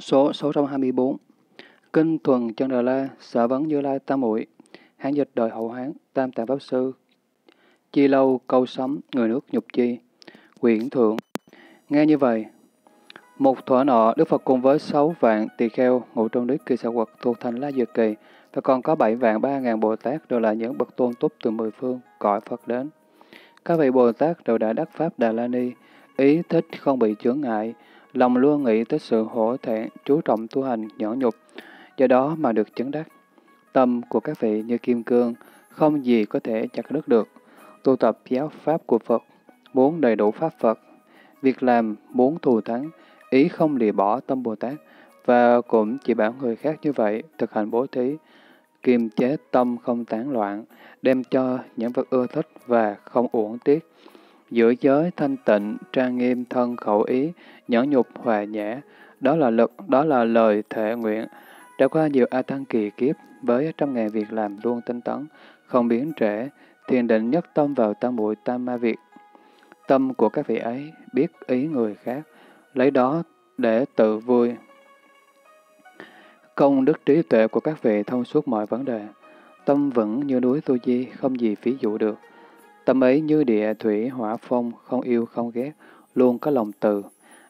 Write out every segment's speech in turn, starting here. Số 624. Kinh Thuần Chân Đà La, Sở Vấn Như Lai Tam Muội. Hán dịch đời hậu Hán, Tam Tạng Pháp Sư. Chi lâu câu sấm, người nước nhục chi. Quyển thượng. Nghe như vậy, một thuở nọ, Đức Phật cùng với 6 vạn tỳ kheo ngụ trong nước Kỳ Xà Quật thuộc thành La Dược Kỳ, và còn có 7 vạn 3.000 Bồ Tát, đều là những bậc tôn túc từ 10 phương cõi Phật đến. Các vị Bồ Tát đều đã đắc pháp Đà La Ni, ý thích không bị chướng ngại, lòng luôn nghĩ tới sự hổ thẹn, chú trọng tu hành nhẫn nhục, do đó mà được chứng đắc. Tâm của các vị như kim cương, không gì có thể chặt đứt được. Tu tập giáo pháp của Phật, muốn đầy đủ pháp Phật, việc làm muốn thù thắng, ý không lìa bỏ tâm Bồ Tát, và cũng chỉ bảo người khác như vậy, thực hành bố thí, kiềm chế tâm không tán loạn, đem cho những vật ưa thích và không uổng tiếc, giữ giới thanh tịnh, trang nghiêm thân khẩu ý, nhẫn nhục hòa nhã, đó là lời thệ nguyện. Trải qua nhiều a tăng kỳ kiếp, với 100.000 việc làm luôn tinh tấn, không biến trễ, thiền định nhất tâm vào tam muội tam ma việc. Tâm của các vị ấy biết ý người khác, lấy đó để tự vui. Công đức trí tuệ của các vị thông suốt mọi vấn đề. Tâm vững như núi Tu Di, không gì phí dụ được. Tâm ấy như địa, thủy, hỏa, phong, không yêu, không ghét, luôn có lòng từ.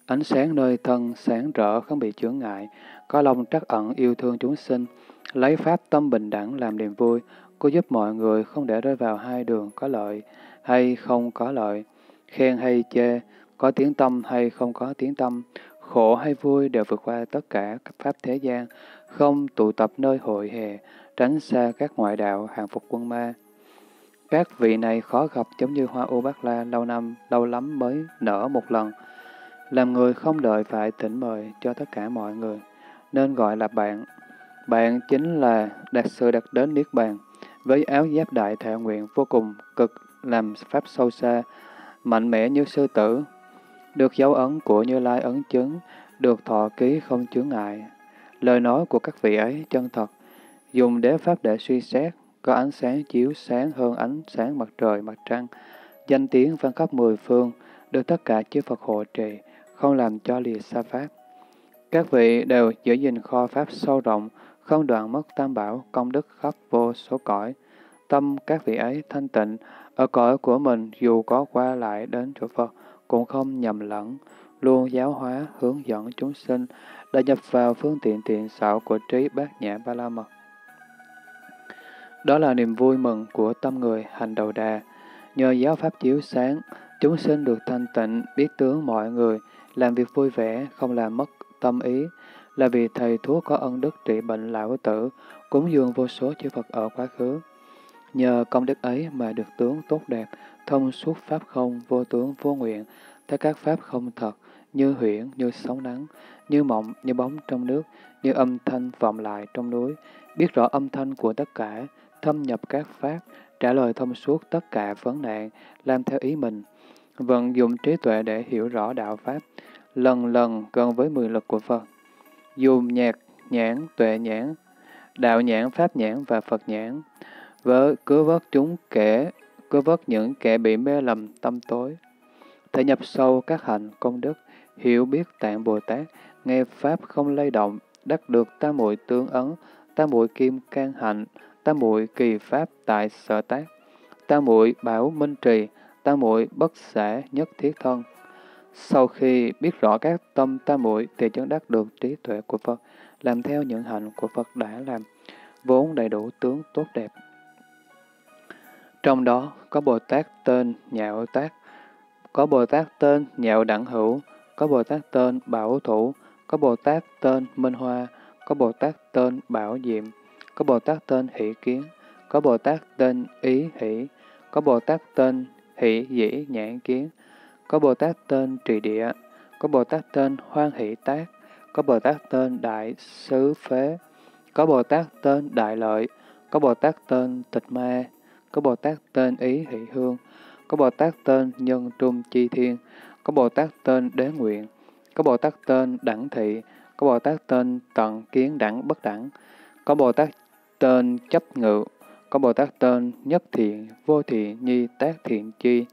Ánh sáng nơi thân, sáng rỡ, không bị chướng ngại, có lòng trắc ẩn, yêu thương chúng sinh. Lấy pháp tâm bình đẳng làm niềm vui, cố giúp mọi người không để rơi vào hai đường có lợi hay không có lợi, khen hay chê, có tiếng tâm hay không có tiếng tâm, khổ hay vui, đều vượt qua tất cả các pháp thế gian, không tụ tập nơi hội hè, tránh xa các ngoại đạo, hàng phục quân ma. Các vị này khó gặp giống như hoa ô bát la, lâu năm, lâu lắm mới nở một lần. Làm người không đợi phải thỉnh mời cho tất cả mọi người, nên gọi là bạn. Bạn chính là đạt sự đạt đến Niết Bàn, với áo giáp đại thệ nguyện vô cùng cực, làm pháp sâu xa, mạnh mẽ như sư tử, được dấu ấn của Như Lai ấn chứng, được thọ ký không chướng ngại. Lời nói của các vị ấy chân thật, dùng đế pháp để suy xét, có ánh sáng chiếu sáng hơn ánh sáng mặt trời, mặt trăng, danh tiếng vang khắp 10 phương, được tất cả chư Phật hộ trì, không làm cho lìa xa pháp. Các vị đều giữ gìn kho pháp sâu rộng, không đoạn mất tam bảo, công đức khắp vô số cõi. Tâm các vị ấy thanh tịnh, ở cõi của mình dù có qua lại đến chỗ Phật, cũng không nhầm lẫn, luôn giáo hóa, hướng dẫn chúng sinh, đã nhập vào phương tiện thiện xảo của trí bát nhã ba la mật. Đó là niềm vui mừng của tâm người hành đầu đà. Nhờ giáo pháp chiếu sáng, chúng sinh được thanh tịnh, biết tướng mọi người, làm việc vui vẻ, không làm mất tâm ý, là vì thầy thuốc có ân đức trị bệnh lão tử, cúng dường vô số chư Phật ở quá khứ. Nhờ công đức ấy mà được tướng tốt đẹp, thông suốt pháp không, vô tướng vô nguyện, thấy các pháp không thật, như huyễn, như sóng nắng, như mộng, như bóng trong nước, như âm thanh vọng lại trong núi, biết rõ âm thanh của tất cả, thâm nhập các pháp, trả lời thông suốt tất cả vấn nạn, làm theo ý mình, vận dụng trí tuệ để hiểu rõ đạo pháp, lần lần gần với 10 lực của Phật. Dùng nhạc nhãn, tuệ nhãn, đạo nhãn, pháp nhãn và Phật nhãn, với cứu vớt những kẻ bị mê lầm tâm tối, thể nhập sâu các hạnh công đức, hiểu biết tạng Bồ Tát, nghe pháp không lay động, đắc được tam muội tương ấn, tam muội kim can hạnh, tam muội kỳ pháp tại sở tác, tam muội bảo minh trì, tam muội bất xả nhất thiết thân. Sau khi biết rõ các tâm tam muội thì chứng đắc được trí tuệ của Phật, làm theo những hạnh của Phật đã làm, vốn đầy đủ tướng tốt đẹp. Trong đó có Bồ Tát tên Nhạo Tác, có Bồ Tát tên Nhạo Đẳng Hữu, có Bồ Tát tên Bảo Thủ, có Bồ Tát tên Minh Hoa, có Bồ Tát tên Bảo Diệm, có Bồ Tát tên Hỷ Kiến, có Bồ Tát tên Ý Hỷ, có Bồ Tát tên Hỷ Dĩ Nhãn Kiến, có Bồ Tát tên Trì Địa, có Bồ Tát tên Hoan Hỷ Tác, có Bồ Tát tên Đại Sứ Phế, có Bồ Tát tên Đại Lợi, có Bồ Tát tên Tịch Ma, có Bồ Tát tên Ý Hỷ Hương, có Bồ Tát tên Nhân Trung Chi Thiên, có Bồ Tát tên Đế Nguyện, có Bồ Tát tên Đẳng Thị, có Bồ Tát tên Tận Kiến Đẳng Bất Đẳng, có Bồ Tát tên Chấp Ngự, có Bồ Tát tên Nhất Thiện Vô Thiện Nhi Tác Thiện Chi,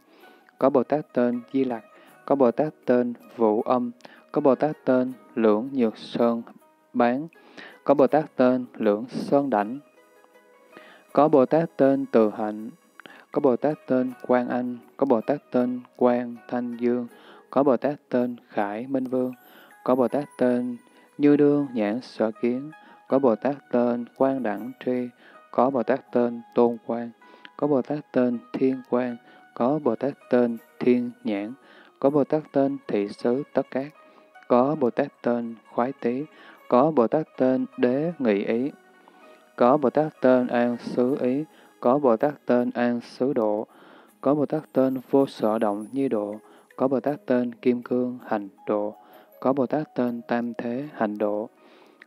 có Bồ Tát tên Di Lặc, có Bồ Tát tên Vũ Âm, Có Bồ Tát tên Lưỡng Nhược Sơn Bán. Có Bồ Tát tên Lưỡng Sơn Đảnh. Có Bồ Tát tên Từ Hạnh. Có Bồ Tát tên Quang Anh. Có Bồ Tát tên Quang Thanh Dương. Có Bồ Tát tên Khải Minh Vương. Có Bồ Tát tên Như Đương Nhãn Sở Kiến. Có Bồ Tát tên Quang Đẳng Tri. Có Bồ Tát tên Tôn Quang. Có Bồ Tát tên Thiên Quang. Có Bồ Tát tên Thiên Nhãn. Có Bồ Tát tên Thị Sứ Tất Cát. Có Bồ Tát tên Khoái Tý. Có Bồ Tát tên Đế Nghị Ý. Có Bồ Tát tên An Xứ Ý. Có Bồ Tát tên An Xứ Độ. Có Bồ Tát tên Vô Sở Động Nhi Độ. Có Bồ Tát tên Kim Cương Hành Độ. Có Bồ Tát tên Tam Thế Hành Độ.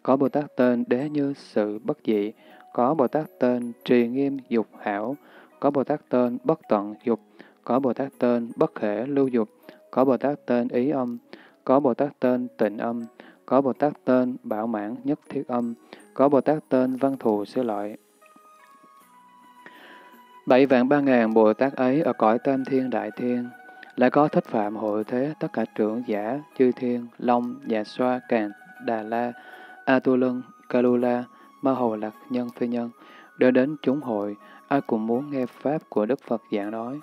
Có Bồ Tát tên Đế Như Sự Bất Dị. Có Bồ Tát tên Trì Nghiêm Dục Hảo. Có Bồ Tát tên Bất Tận Dục. Có Bồ Tát tên Bất Khể Lưu Dục. Có Bồ Tát tên Ý Âm. Có Bồ Tát tên Tịnh Âm. Có Bồ Tát tên Bảo Mãn Nhất Thiết Âm. Có Bồ Tát tên Văn Thù Xứ Lợi. 7 vạn 3 ngàn Bồ Tát ấy ở cõi Tam Thiên Đại Thiên, lại có Thích Phạm Hội Thế, tất cả trưởng giả chư thiên, Long, Dạ Xoa, Càn, Đà La, A Tu Lân, Kalula, Ma Hầu Lạc Nhân Phi Nhân, đều đến chúng hội, ai cũng muốn nghe pháp của Đức Phật giảng nói.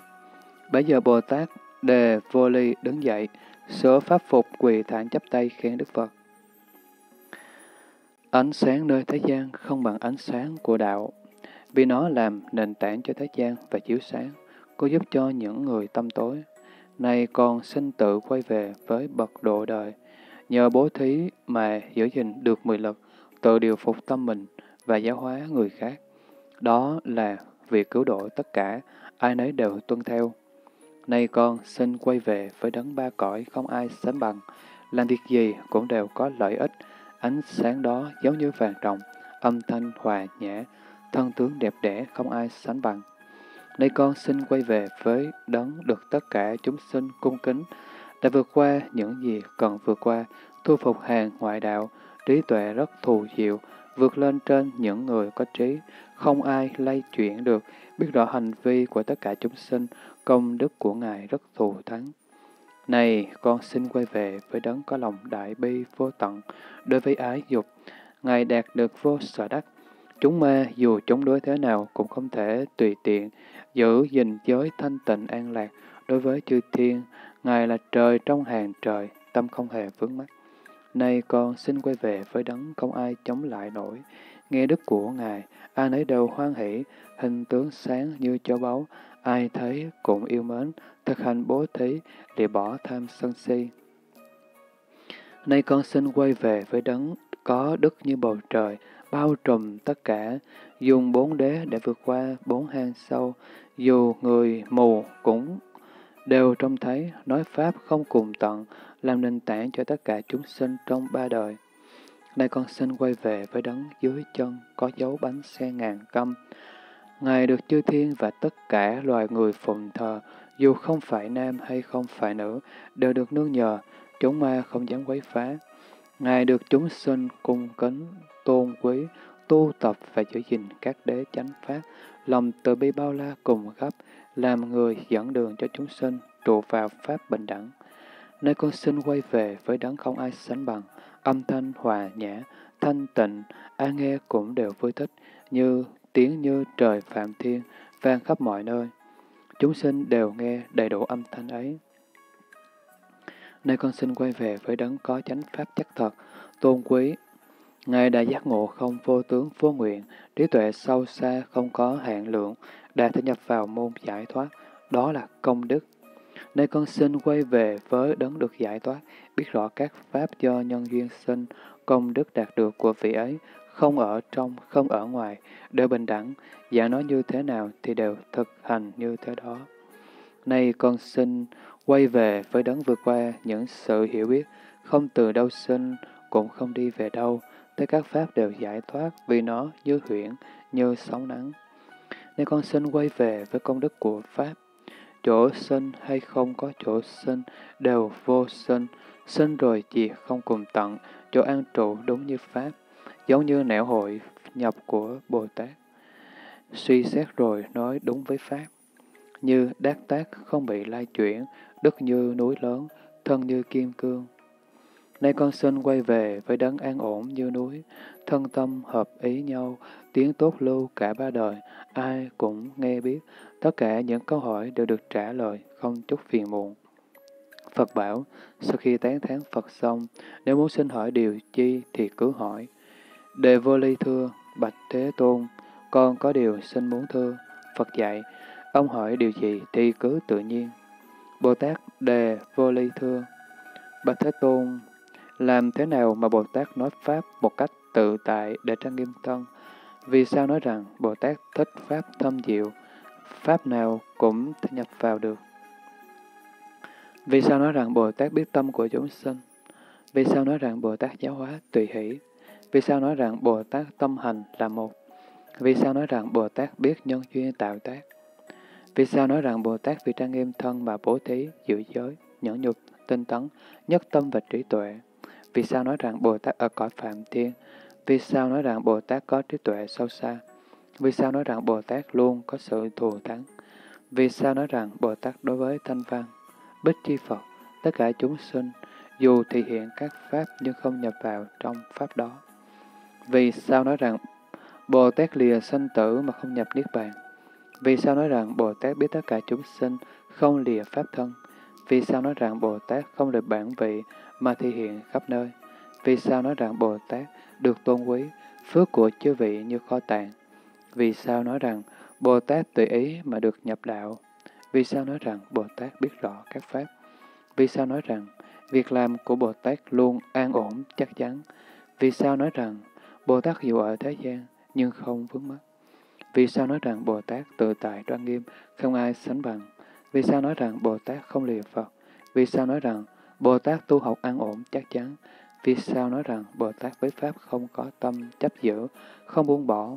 Bấy giờ Bồ Tát Đề Vô Li đứng dậy, sửa pháp phục quỳ thản chắp tay khen Đức Phật. Ánh sáng nơi thế gian không bằng ánh sáng của đạo, vì nó làm nền tảng cho thế gian và chiếu sáng, cô giúp cho những người tâm tối. Nay con xin tự quay về với bậc độ đời, nhờ bố thí mà giữ gìn được 10 lực, tự điều phục tâm mình và giáo hóa người khác. Đó là việc cứu độ tất cả, ai nấy đều tuân theo. Nay con xin quay về với đấng ba cõi không ai sánh bằng, làm việc gì cũng đều có lợi ích. Ánh sáng đó giống như vàng ròng, âm thanh hòa nhã, thân tướng đẹp đẽ không ai sánh bằng. Nay con xin quay về với đấng được tất cả chúng sinh cung kính, đã vượt qua những gì cần vượt qua, thu phục hàng ngoại đạo, trí tuệ rất thù diệu, vượt lên trên những người có trí, không ai lay chuyển được, biết rõ hành vi của tất cả chúng sinh, công đức của Ngài rất thù thắng. Này, con xin quay về với đấng có lòng đại bi vô tận, đối với ái dục, Ngài đạt được vô sở đắc. Chúng ma dù chống đối thế nào cũng không thể tùy tiện giữ gìn giới thanh tịnh an lạc. Đối với chư thiên, Ngài là trời trong hàng trời, tâm không hề vướng mắc. Nay con xin quay về với đấng không ai chống lại nổi, nghe đức của Ngài, ai nấy đều hoan hỷ, hình tướng sáng như châu báu, ai thấy cũng yêu mến, thực hành bố thí, để bỏ tham sân si. Nay con xin quay về với đấng có đức như bầu trời, bao trùm tất cả, dùng 4 đế để vượt qua 4 hang sâu, dù người mù cũng đều trông thấy, nói pháp không cùng tận, làm nền tảng cho tất cả chúng sinh trong 3 đời. Nay con xin quay về với đấng dưới chân có dấu bánh sen ngàn câm. Ngài được chư thiên và tất cả loài người phụng thờ, dù không phải nam hay không phải nữ, đều được nương nhờ, chúng ma không dám quấy phá. Ngài được chúng sinh cung kính, tôn quý, tu tập và giữ gìn các đế chánh pháp, lòng từ bi bao la cùng khắp, làm người dẫn đường cho chúng sinh trụ vào pháp bình đẳng. Nơi con xin quay về với đấng không ai sánh bằng, âm thanh hòa nhã, thanh tịnh, ai nghe cũng đều vui thích, như tiếng như trời phạm thiên, vang khắp mọi nơi. Chúng sinh đều nghe đầy đủ âm thanh ấy. Nơi con xin quay về với đấng có chánh pháp chắc thật, tôn quý. Ngài đã giác ngộ không vô tướng vô nguyện, trí tuệ sâu xa không có hạn lượng, đã thể nhập vào môn giải thoát, đó là công đức. Nơi con xin quay về với đấng được giải thoát, biết rõ các pháp do nhân duyên sinh, công đức đạt được của vị ấy, không ở trong, không ở ngoài, đều bình đẳng, giả nói như thế nào thì đều thực hành như thế đó. Nay con xin quay về với đấng vượt qua những sự hiểu biết, không từ đâu sinh, cũng không đi về đâu, tới các pháp đều giải thoát vì nó như huyễn, như sóng nắng. Nên con xin quay về với công đức của pháp. Chỗ sinh hay không có chỗ sinh, đều vô sinh, sinh rồi diệt không cùng tận, chỗ an trụ đúng như pháp, giống như nẻo hội nhập của Bồ Tát. Suy xét rồi nói đúng với pháp, như đát tác không bị lai chuyển, đức như núi lớn, thân như kim cương. Nay con xin quay về với đấng an ổn như núi, thân tâm hợp ý nhau, tiếng tốt lưu cả ba đời, ai cũng nghe biết, tất cả những câu hỏi đều được trả lời, không chút phiền muộn. Phật bảo, sau khi tán thán Phật xong, nếu muốn xin hỏi điều chi thì cứ hỏi. Đề Vô Li thưa, bạch Thế Tôn, con có điều xin muốn thưa. Phật dạy, ông hỏi điều gì thì cứ tự nhiên. Bồ Tát Đề Vô Li thưa, bạch Thế Tôn, làm thế nào mà Bồ Tát nói Pháp một cách tự tại để trang nghiêm thân? Vì sao nói rằng Bồ Tát thích Pháp thâm diệu, Pháp nào cũng nhập vào được? Vì sao nói rằng Bồ Tát biết tâm của chúng sinh? Vì sao nói rằng Bồ Tát giáo hóa tùy hỷ? Vì sao nói rằng Bồ Tát tâm hành là một? Vì sao nói rằng Bồ Tát biết nhân duyên tạo tác? Vì sao nói rằng Bồ Tát vì trang nghiêm thân mà bố thí, giữ giới, nhẫn nhục, tinh tấn, nhất tâm và trí tuệ? Vì sao nói rằng Bồ Tát ở cõi Phạm Thiên? Vì sao nói rằng Bồ Tát có trí tuệ sâu xa? Vì sao nói rằng Bồ Tát luôn có sự thù thắng? Vì sao nói rằng Bồ Tát đối với Thanh Văn, Bích Chi Phật, tất cả chúng sinh, dù thị hiện các Pháp nhưng không nhập vào trong Pháp đó? Vì sao nói rằng Bồ Tát lìa sanh tử mà không nhập Niết Bàn? Vì sao nói rằng Bồ Tát biết tất cả chúng sinh, không lìa Pháp thân? Vì sao nói rằng Bồ Tát không lìa bản vị mà thị hiện khắp nơi? Vì sao nói rằng Bồ Tát được tôn quý, phước của chư vị như kho tàng? Vì sao nói rằng Bồ Tát tùy ý mà được nhập đạo? Vì sao nói rằng Bồ Tát biết rõ các Pháp? Vì sao nói rằng việc làm của Bồ Tát luôn an ổn, chắc chắn? Vì sao nói rằng Bồ Tát dù ở thế gian nhưng không vướng mắc? Vì sao nói rằng Bồ Tát tự tại đoan nghiêm, không ai sánh bằng? Vì sao nói rằng Bồ Tát không lìa Phật? Vì sao nói rằng Bồ Tát tu học an ổn, chắc chắn? Vì sao nói rằng Bồ Tát với Pháp không có tâm chấp giữ, không buông bỏ?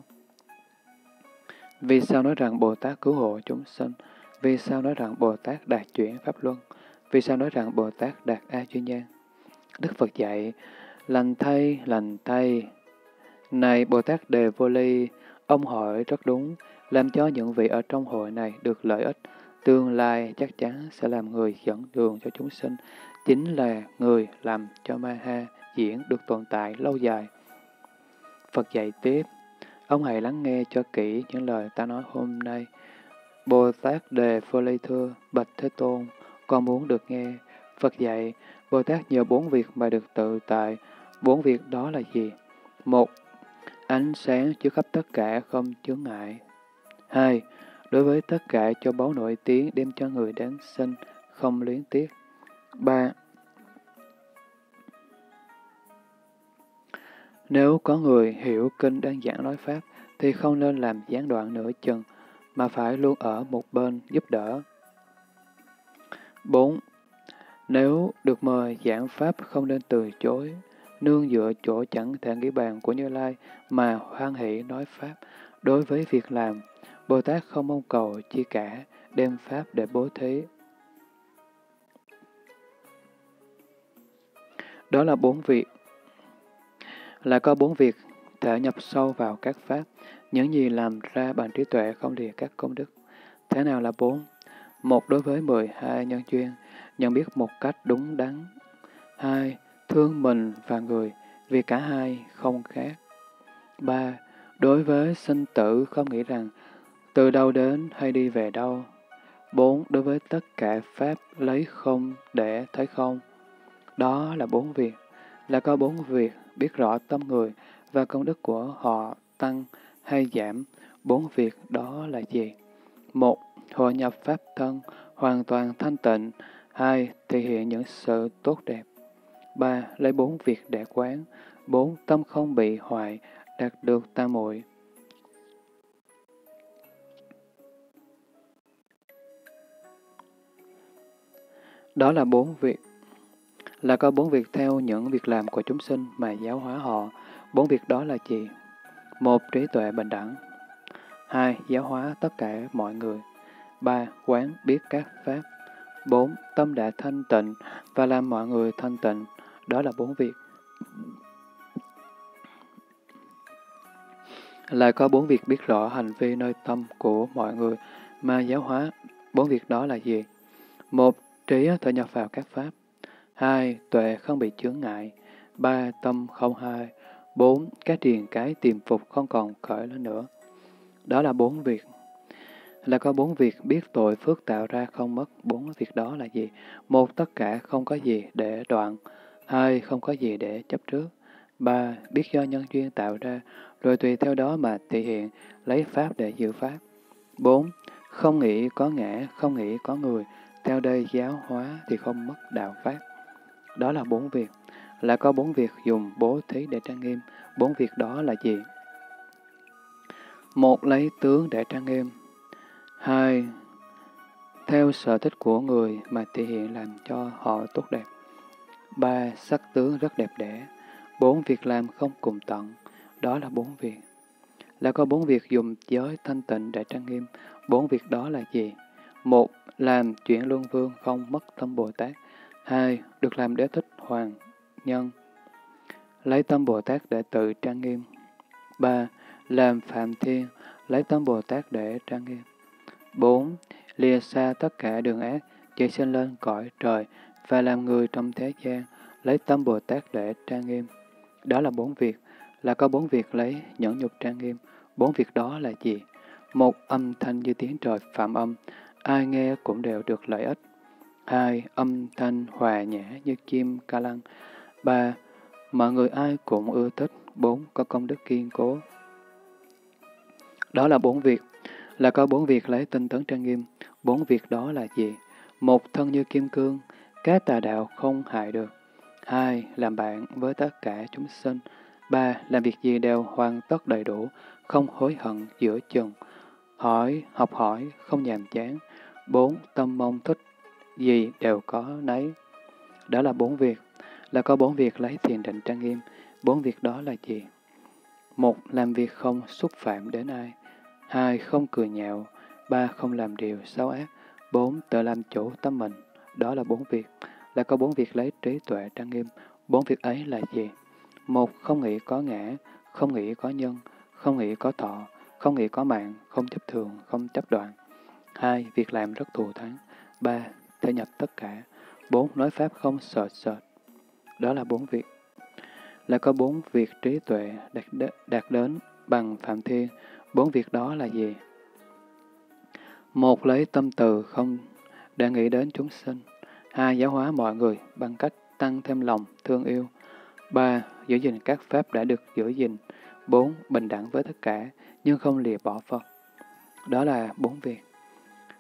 Vì sao nói rằng Bồ Tát cứu hộ chúng sinh? Vì sao nói rằng Bồ Tát đạt chuyển Pháp Luân? Vì sao nói rằng Bồ Tát đạt A Duy Nhan? Đức Phật dạy, lành thay, này Bồ Tát Đề Vô Li, ông hỏi rất đúng, làm cho những vị ở trong hội này được lợi ích, tương lai chắc chắn sẽ làm người dẫn đường cho chúng sinh, chính là người làm cho Ma Ha Diễn được tồn tại lâu dài. Phật dạy tiếp, ông hãy lắng nghe cho kỹ những lời ta nói hôm nay. Bồ Tát Đề Vô Li thưa, bạch Thế Tôn, con muốn được nghe. Phật dạy, Bồ Tát nhờ 4 việc mà được tự tại. 4 việc đó là gì? 1. Ánh sáng chứa khắp tất cả không chướng ngại. 2. Đối với tất cả cho báu nổi tiếng, đem cho người đáng sinh, không luyến tiếc. 3. Nếu có người hiểu kinh đang giảng nói Pháp, thì không nên làm gián đoạn nửa chừng, mà phải luôn ở một bên giúp đỡ. 4. Nếu được mời giảng Pháp không nên từ chối, nương dựa chỗ chẳng thể nghĩ bàn của Như Lai mà hoan hỷ nói Pháp. Đối với việc làm, Bồ Tát không mong cầu chi cả, đem Pháp để bố thí. Đó là 4 việc. Là có 4 việc thể nhập sâu vào các Pháp, những gì làm ra bằng trí tuệ không lìa các công đức. Thế nào là 4? 1. Đối với 12 nhân duyên, nhận biết một cách đúng đắn. 2. Thương mình và người, vì cả hai không khác. 3. Đối với sinh tử không nghĩ rằng từ đâu đến hay đi về đâu. 4. Đối với tất cả Pháp lấy không để thấy không. Đó là 4 việc. Là có 4 việc biết rõ tâm người và công đức của họ tăng hay giảm. 4 việc đó là gì? 1. Hội nhập Pháp thân, hoàn toàn thanh tịnh. 2. Thể hiện những sự tốt đẹp. 3. Lấy 4 việc để quán. 4. Tâm không bị hoại, đạt được tam muội. Đó là 4 việc. Là có 4 việc theo những việc làm của chúng sinh mà giáo hóa họ. 4 việc đó là gì? 1. Trí tuệ bình đẳng. 2. Giáo hóa tất cả mọi người. 3. Quán biết các Pháp. 4. Tâm đã thanh tịnh và làm mọi người thanh tịnh. Đó là 4 việc. Lại có 4 việc biết rõ hành vi nơi tâm của mọi người mà giáo hóa. 4 việc đó là gì? 1. Trí thể nhập vào các Pháp. 2. Tuệ không bị chướng ngại. 3. Tâm không hai. 4. Cái triền cái tiềm phục không còn khởi lên nữa. Đó là 4 việc. Là có 4 việc biết tội phước tạo ra không mất. 4 việc đó là gì? 1. Tất cả không có gì để đoạn. 2. Không có gì để chấp trước. 3. Biết do nhân duyên tạo ra, rồi tùy theo đó mà thể hiện, lấy pháp để dự pháp. 4. Không nghĩ có ngã, không nghĩ có người, theo đây giáo hóa thì không mất đạo pháp. Đó là 4 việc. Là có 4 việc dùng bố thí để trang nghiêm. 4 việc đó là gì? 1. Lấy tướng để trang nghiêm. 2. Theo sở thích của người mà thể hiện làm cho họ tốt đẹp. 3. Sắc tướng rất đẹp đẽ. 4. Việc làm không cùng tận. Đó là 4 việc. Là có 4 việc dùng giới thanh tịnh để trang nghiêm. 4 việc đó là gì? 1. Làm chuyện luân vương không mất tâm Bồ Tát. 2. Được làm đế thích hoàng nhân, lấy tâm Bồ Tát để tự trang nghiêm. 3. Làm phạm thiên, lấy tâm Bồ Tát để trang nghiêm. 4. Lìa xa tất cả đường ác, chỉ sinh lên cõi trời và làm người trong thế gian, lấy tâm Bồ Tát để trang nghiêm. Đó là 4 việc. Là có 4 việc lấy nhẫn nhục trang nghiêm. 4 việc đó là gì? 1. Âm thanh như tiếng trời phạm âm, ai nghe cũng đều được lợi ích. 2. Âm thanh hòa nhã như chim ca lăng. 3. Mọi người ai cũng ưa thích. 4. Có công đức kiên cố. Đó là 4 việc. Là có 4 việc lấy tinh tấn trang nghiêm. 4 việc đó là gì? 1. Thân như kim cương, các tà đạo không hại được. 2. Làm bạn với tất cả chúng sinh. 3. Làm việc gì đều hoàn tất đầy đủ, không hối hận giữa chừng. Hỏi, học hỏi, không nhàm chán. 4. Tâm mong thích, gì đều có nấy. Đó là 4 việc. Là có 4 việc lấy thiền định trang nghiêm. 4 việc đó là gì? 1. Làm việc không xúc phạm đến ai. 2. Không cười nhạo. 3. Không làm điều xấu ác. 4. Tự làm chủ tâm mình. Đó là 4 việc. Là có 4 việc lấy trí tuệ trang nghiêm. 4 việc ấy là gì? 1. Không nghĩ có ngã, không nghĩ có nhân, không nghĩ có thọ, không nghĩ có mạng, không chấp thường, không chấp đoạn. 2. Việc làm rất thù thắng. 3. Thể nhập tất cả. 4. Nói pháp không sợ sệt. Đó là 4 việc. Là có 4 việc trí tuệ đạt đến bằng phạm thiên. 4 việc đó là gì? 1. Lấy tâm từ không để nghĩ đến chúng sinh. 2. Giáo hóa mọi người bằng cách tăng thêm lòng thương yêu. 3. Giữ gìn các pháp đã được giữ gìn. 4. Bình đẳng với tất cả, nhưng không lìa bỏ Phật. Đó là 4 việc.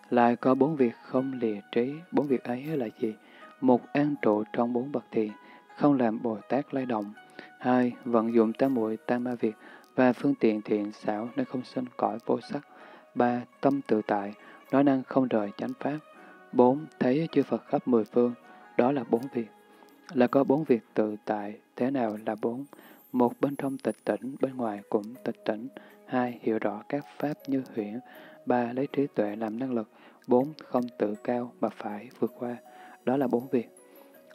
Lại có 4 việc không lìa trí. 4 việc ấy là gì? 1. An trụ trong 4 bậc thiền, không làm Bồ Tát lay động. 2. Vận dụng tam muội tam ma việt và phương tiện thiện xảo nên không sinh cõi vô sắc. 3. Tâm tự tại, nói năng không rời chánh pháp. 4. Thấy chư Phật khắp mười phương. Đó là 4 việc. Là có 4 việc tự tại. Thế nào là 4? 1. Bên trong tịch tỉnh, bên ngoài cũng tịch tỉnh. 2. Hiểu rõ các pháp như huyễn. 3. Lấy trí tuệ làm năng lực. 4. Không tự cao mà phải vượt qua. Đó là 4 việc.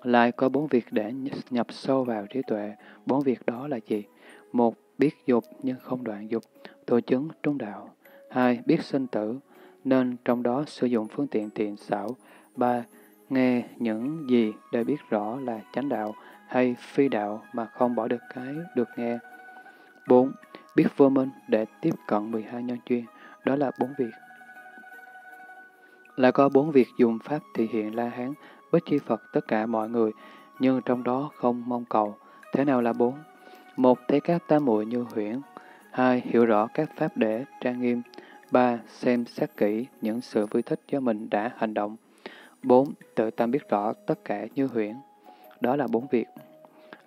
Lại có 4 việc để nhập sâu vào trí tuệ. 4 việc đó là gì? 1. Biết dục nhưng không đoạn dục, thọ chứng trung đạo. 2. Biết sinh tử, nên trong đó sử dụng phương tiện tiện xảo. 3. Nghe những gì để biết rõ là chánh đạo hay phi đạo mà không bỏ được cái được nghe. 4. Biết vô minh để tiếp cận 12 nhân duyên. Đó là 4 việc. Là có 4 việc dùng pháp thị hiện La Hán với chi Phật tất cả mọi người, nhưng trong đó không mong cầu. Thế nào là 4? 1. Thấy các tam muội như huyễn. 2. Hiểu rõ các pháp để trang nghiêm. 3. Xem xét kỹ những sự vui thích do mình đã hành động. 4. Tự tâm biết rõ tất cả như huyễn. Đó là 4 việc.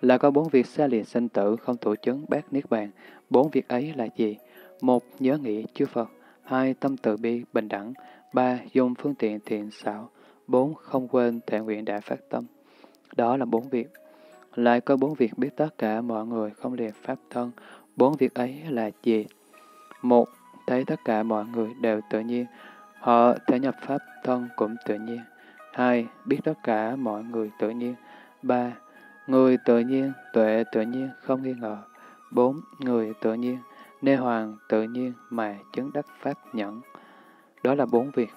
Là có 4 việc xa lìa sinh tử, không thủ chứng bát niết bàn. 4 việc ấy là gì? 1. Nhớ nghĩ chư Phật. 2. Tâm từ bi bình đẳng. 3. Dùng phương tiện thiện xảo. 4. Không quên thệ nguyện đã phát tâm. Đó là 4 việc. Lại có 4 việc biết tất cả mọi người, không lìa pháp thân. 4 việc ấy là gì? 1. Thấy tất cả mọi người đều tự nhiên, họ thể nhập pháp thân cũng tự nhiên. 2. Biết tất cả mọi người tự nhiên. 3. Người tự nhiên, tuệ tự nhiên, không nghi ngờ. 4. Người tự nhiên, nê hoàng tự nhiên mà chứng đắc pháp nhẫn. Đó là 4 việc.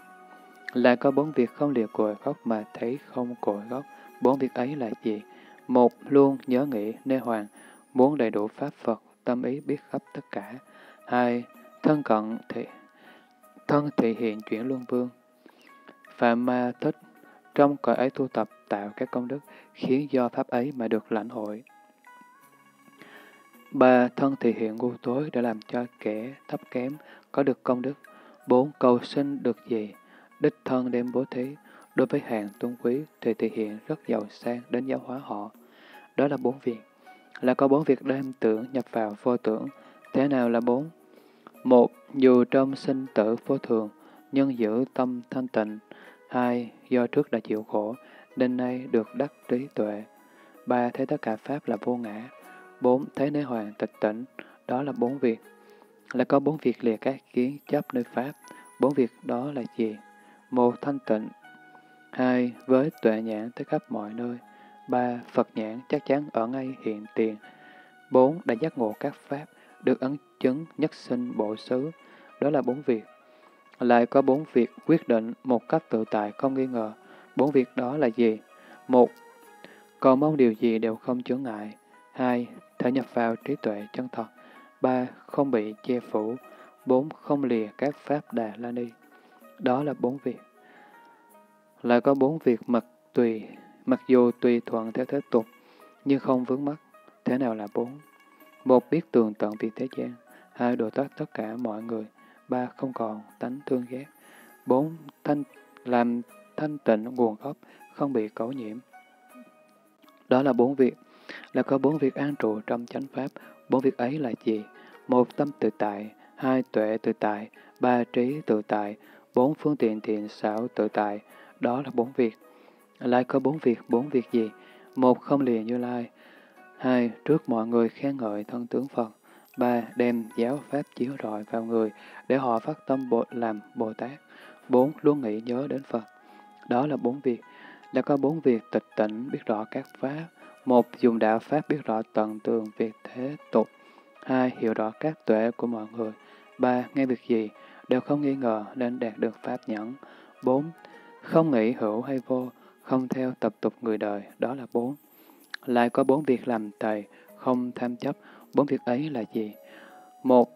Là có 4 việc không lìa cội gốc mà thấy không cội gốc. Bốn việc ấy là gì? Một, luôn nhớ nghĩ nê hoàng, muốn đầy đủ pháp Phật, tâm ý biết khắp tất cả. Hai, thân thị hiện chuyển luân vương, phạm ma thích, trong cõi ấy tu tập tạo các công đức, khiến do pháp ấy mà được lãnh hội. Ba, thân thị hiện ngu tối để làm cho kẻ thấp kém có được công đức. Bốn, cầu sinh được gì? Đích thân đem bố thí. Đối với hàng tôn quý thì thể hiện rất giàu sang đến giáo hóa họ. Đó là bốn việc. Là có bốn việc đem tưởng nhập vào vô tưởng. Thế nào là bốn? Một, dù trong sinh tử vô thường, nhưng giữ tâm thanh tịnh. Hai, do trước đã chịu khổ, nên nay được đắc trí tuệ. Ba, thấy tất cả pháp là vô ngã. Bốn, thấy nơi hoàng tịch tỉnh. Đó là bốn việc. Là có bốn việc lìa các kiến chấp nơi pháp. Bốn việc đó là gì? Một, thanh tịnh. Hai, với tuệ nhãn tới khắp mọi nơi. Ba, Phật nhãn chắc chắn ở ngay hiện tiền. Bốn, đã giác ngộ các pháp, được ấn chứng nhất sinh bộ xứ. Đó là bốn việc. Lại có bốn việc quyết định một cách tự tại không nghi ngờ. Bốn việc đó là gì? Một, cầu mong điều gì đều không chướng ngại. Hai, thể nhập vào trí tuệ chân thật. Ba, không bị che phủ. Bốn, không lìa các pháp Đà La Ni. Đó là bốn việc. Lại có bốn việc mặc dù tùy thuận theo thế tục, nhưng không vướng mắc. Thế nào là bốn? Một, biết tường tận việc thế gian. Hai, độ thoát tất cả mọi người. Ba, không còn tánh thương ghét. Bốn, làm thanh tịnh nguồn gốc, không bị cấu nhiễm. Đó là bốn việc. Là có bốn việc an trụ trong chánh pháp. Bốn việc ấy là gì? Một, tâm tự tại. Hai, tuệ tự tại. Ba, trí tự tại. Bốn, phương tiện thiện xảo tự tại. Đó là bốn việc. Lại có bốn việc. Bốn việc gì? Một, không lìa Như Lai. Hai, trước mọi người khen ngợi thân tướng Phật. Ba, đem giáo pháp chiếu rọi vào người để họ phát tâm làm Bồ Tát. Bốn, luôn nghĩ nhớ đến Phật. Đó là bốn việc. Đã có bốn việc tịch tỉnh biết rõ các pháp. Một, dùng đạo pháp biết rõ tận tường việc thế tục. Hai, hiểu rõ các tuệ của mọi người. Ba, nghe việc gì đều không nghi ngờ nên đạt được pháp nhẫn. Bốn, không nghĩ hữu hay vô, không theo tập tục người đời. Đó là bốn. Lại có bốn việc làm thầy, không tham chấp. Bốn việc ấy là gì? Một,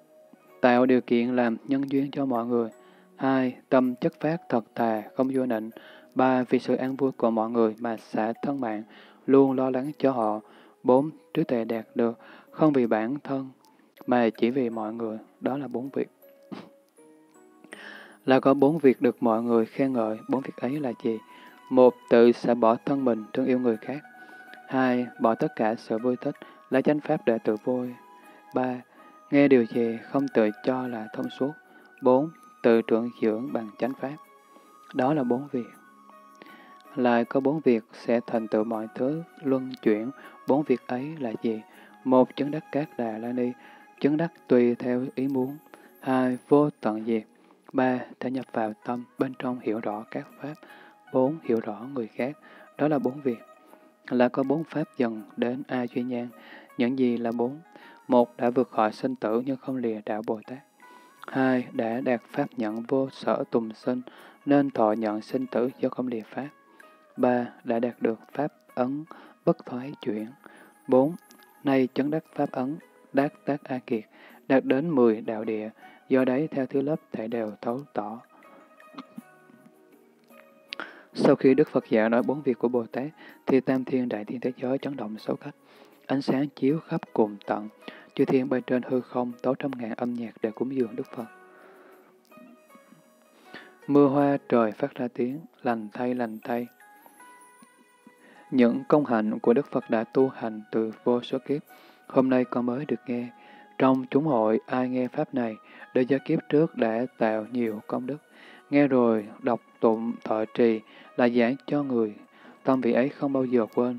tạo điều kiện làm nhân duyên cho mọi người. Hai, tâm chất phát thật thà, không vô nịnh. Ba, vì sự an vui của mọi người mà xả thân mạng, luôn lo lắng cho họ. Bốn, trí tuệ đạt được, không vì bản thân, mà chỉ vì mọi người. Đó là bốn việc. Là có bốn việc được mọi người khen ngợi. Bốn việc ấy là gì? Một, tự sẽ bỏ thân mình, thương yêu người khác. Hai, bỏ tất cả sự vui thích, lấy chánh pháp để tự vui. Ba, nghe điều gì không tự cho là thông suốt. Bốn, tự trưởng dưỡng bằng chánh pháp. Đó là bốn việc. Lại có bốn việc sẽ thành tựu mọi thứ, luân chuyển. Bốn việc ấy là gì? Một, chứng đắc các Đà La Ni, chứng đắc tùy theo ý muốn. Hai, vô tận diệt. Ba, thể nhập vào tâm, bên trong hiểu rõ các pháp. Bốn, hiểu rõ người khác. Đó là bốn việc. Là có bốn pháp dần đến A Duy Nhan. Những gì là bốn? Một, đã vượt khỏi sinh tử nhưng không lìa đạo Bồ Tát. Hai, đã đạt pháp nhận vô sở tùng sinh, nên thọ nhận sinh tử do không lìa pháp. Ba, đã đạt được pháp ấn bất thoái chuyển. Bốn, nay chứng đắc pháp ấn đắc tác A Kiệt, đạt đến 10 đạo địa. Do đấy, theo thứ lớp thể đều thấu tỏ. Sau khi Đức Phật dạy nói bốn việc của Bồ Tát, thì Tam Thiên Đại Thiên Thế Giới chấn động số cách. Ánh sáng chiếu khắp cùng tận, chư thiên bay trên hư không, 800.000 âm nhạc để cúng dường Đức Phật. Mưa hoa trời phát ra tiếng, lành thay, lành thay. Những công hạnh của Đức Phật đã tu hành từ vô số kiếp, hôm nay con mới được nghe. Trong chúng hội, ai nghe pháp này, để do kiếp trước đã tạo nhiều công đức. Nghe rồi, đọc tụng thọ trì là giảng cho người, tâm vị ấy không bao giờ quên.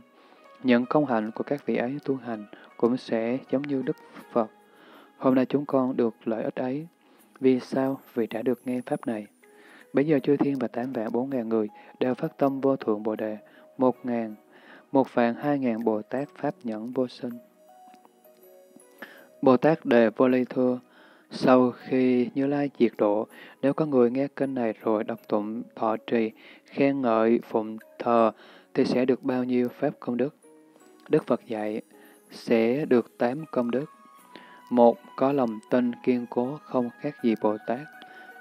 Những công hạnh của các vị ấy tu hành cũng sẽ giống như Đức Phật. Hôm nay chúng con được lợi ích ấy. Vì sao? Vì đã được nghe pháp này. Bây giờ chư thiên và 8 vạn 4.000 người đều phát tâm vô thượng Bồ Đề, 1 vạn 2.000 Bồ Tát pháp nhẫn vô sinh. Bồ Tát Đề Vô Li thưa, sau khi Như Lai diệt độ, nếu có người nghe kênh này rồi đọc tụng thọ trì, khen ngợi, phụng thờ, thì sẽ được bao nhiêu pháp công đức? Đức Phật dạy, sẽ được 8 công đức. 1. Có lòng tin kiên cố không khác gì Bồ Tát.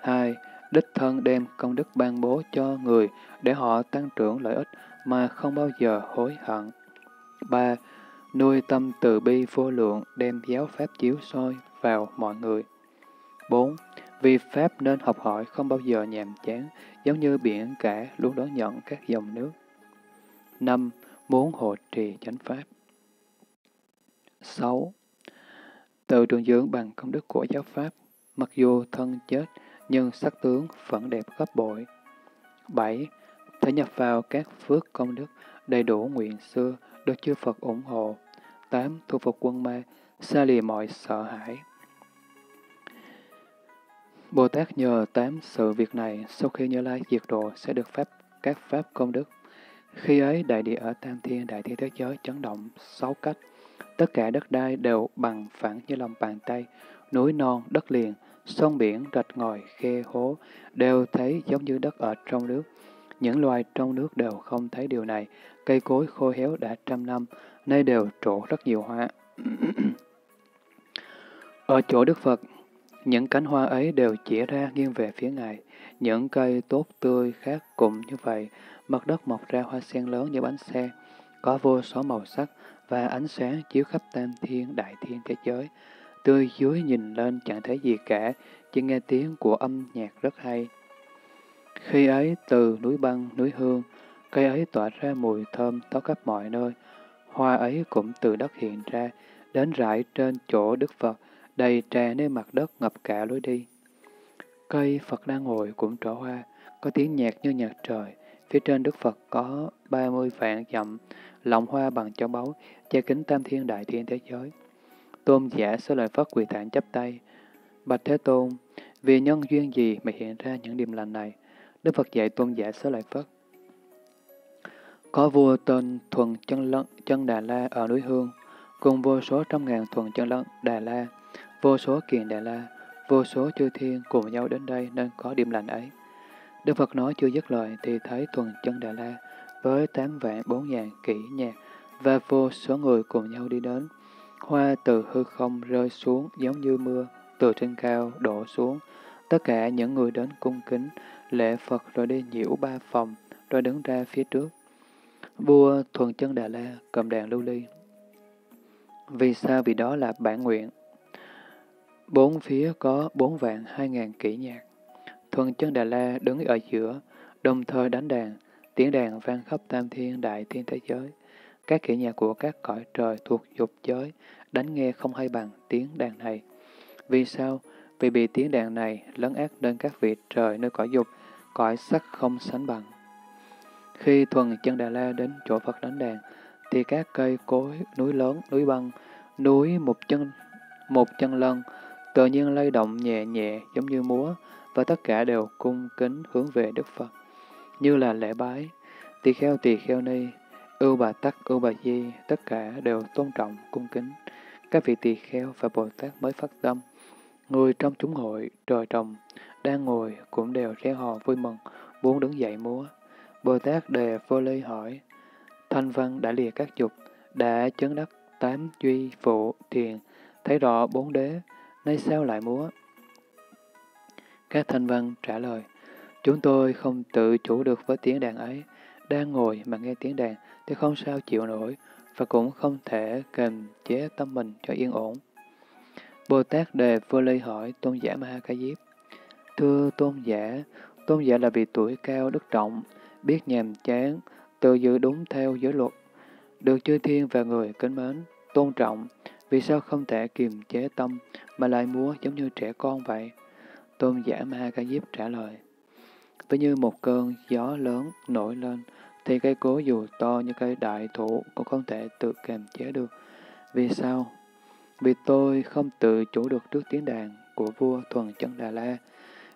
2. Đích thân đem công đức ban bố cho người để họ tăng trưởng lợi ích mà không bao giờ hối hận. 3. Nuôi tâm từ bi vô lượng đem giáo pháp chiếu soi vào mọi người. 4. Vì pháp nên học hỏi không bao giờ nhàm chán, giống như biển cả luôn đón nhận các dòng nước. 5. Muốn hộ trì chánh pháp. 6. Tự trường dưỡng bằng công đức của giáo pháp, mặc dù thân chết nhưng sắc tướng vẫn đẹp gấp bội. 7. Thể nhập vào các phước công đức đầy đủ nguyện xưa được chư Phật ủng hộ. 8. Thu phục quân ma, xa lìa mọi sợ hãi. Bồ Tát nhờ 8 sự việc này, sau khi Như Lai diệt độ sẽ được các pháp công đức. Khi ấy, đại địa ở Tam Thiên, đại thiên thế giới chấn động 6 cách. Tất cả đất đai đều bằng phẳng như lòng bàn tay, núi non, đất liền, sông biển, rạch ngòi, khe hố, đều thấy giống như đất ở trong nước. Những loài trong nước đều không thấy điều này, cây cối khô héo đã trăm năm, nay đều trổ rất nhiều hoa. Ở chỗ Đức Phật, những cánh hoa ấy đều chĩa ra nghiêng về phía Ngài. Những cây tốt tươi khác cũng như vậy, mặt đất mọc ra hoa sen lớn như bánh xe, có vô số màu sắc và ánh sáng chiếu khắp Tam Thiên, đại thiên thế giới. Tươi dưới nhìn lên chẳng thấy gì cả, chỉ nghe tiếng của âm nhạc rất hay. Khi ấy, từ núi băng, núi hương, cây ấy tỏa ra mùi thơm tỏa khắp mọi nơi. Hoa ấy cũng từ đất hiện ra, đến rải trên chỗ Đức Phật, đầy tràn nơi mặt đất ngập cả lối đi. Cây Phật đang ngồi cũng trổ hoa, có tiếng nhạc như nhạc trời. Phía trên Đức Phật có 30 vạn dặm, lọng hoa bằng châu báu, che kính Tam Thiên đại thiên thế giới. Tôn giả Xá Lợi Phất quỳ thản chắp tay. Bạch Thế Tôn, vì nhân duyên gì mà hiện ra những điềm lành này? Đức Phật dạy Tôn giả Xá Lợi Phất. Có vua tên Thuần Chân Đà La ở núi Hương, cùng vô số trăm ngàn Thuần Chân Đà La, vô số Kiền Đà La, vô số chư thiên cùng nhau đến đây nên có điềm lành ấy. Đức Phật nói chưa dứt lời thì thấy Thuần Chân Đà La với 8 vạn 4 ngàn kỹ nhạc và vô số người cùng nhau đi đến. Hoa từ hư không rơi xuống giống như mưa từ trên cao đổ xuống. Tất cả những người đến cung kính lễ Phật rồi đi nhiễu 3 phòng rồi đứng ra phía trước. Vua Thuần Chân Đà La cầm đàn lưu ly. Vì sao? Vì đó là bản nguyện. Bốn phía có 4 vạn 2 ngàn kỹ nhạc. Thuần Chân Đà La đứng ở giữa, đồng thời đánh đàn, tiếng đàn vang khắp Tam Thiên đại thiên thế giới. Các kỹ nhạc của các cõi trời thuộc dục giới đánh nghe không hay bằng tiếng đàn này. Vì sao? Vì bị tiếng đàn này lấn át nên các vị trời nơi cõi dục, cõi sắc không sánh bằng. Khi Thuần Chân Đà La đến chỗ Phật đánh đàn, thì các cây cối, núi lớn, núi băng, núi một chân lân, tự nhiên lay động nhẹ nhẹ giống như múa, và tất cả đều cung kính hướng về Đức Phật, như là lễ bái. Tỳ kheo ni, ưu bà tắc, ưu bà di, tất cả đều tôn trọng, cung kính. Các vị tỳ kheo và Bồ Tát mới phát tâm. Người trong chúng hội, trời trồng, đang ngồi cũng đều reo hò vui mừng, muốn đứng dậy múa. Bồ Tát Đề Vô Li hỏi, thanh văn đã lìa các dục, đã chứng đắc 8 duy phụ thiền, thấy rõ 4 đế, nay sao lại múa? Các thanh văn trả lời, chúng tôi không tự chủ được với tiếng đàn ấy, đang ngồi mà nghe tiếng đàn thì không sao chịu nổi, và cũng không thể kềm chế tâm mình cho yên ổn. Bồ Tát Đề Vô Li hỏi Tôn giả Ma Ha Ca Diếp, thưa Tôn giả là vì tuổi cao đức trọng, biết nhàm chán, tự giữ đúng theo giới luật, được chư thiên và người kính mến, tôn trọng, vì sao không thể kiềm chế tâm mà lại múa giống như trẻ con vậy? Tôn giả Ma Ha Ca Diếp trả lời, với như một cơn gió lớn nổi lên, thì cây cối dù to như cây đại thụ cũng không thể tự kềm chế được. Vì sao? Vì tôi không tự chủ được trước tiếng đàn của vua Thuần Chân Đà La.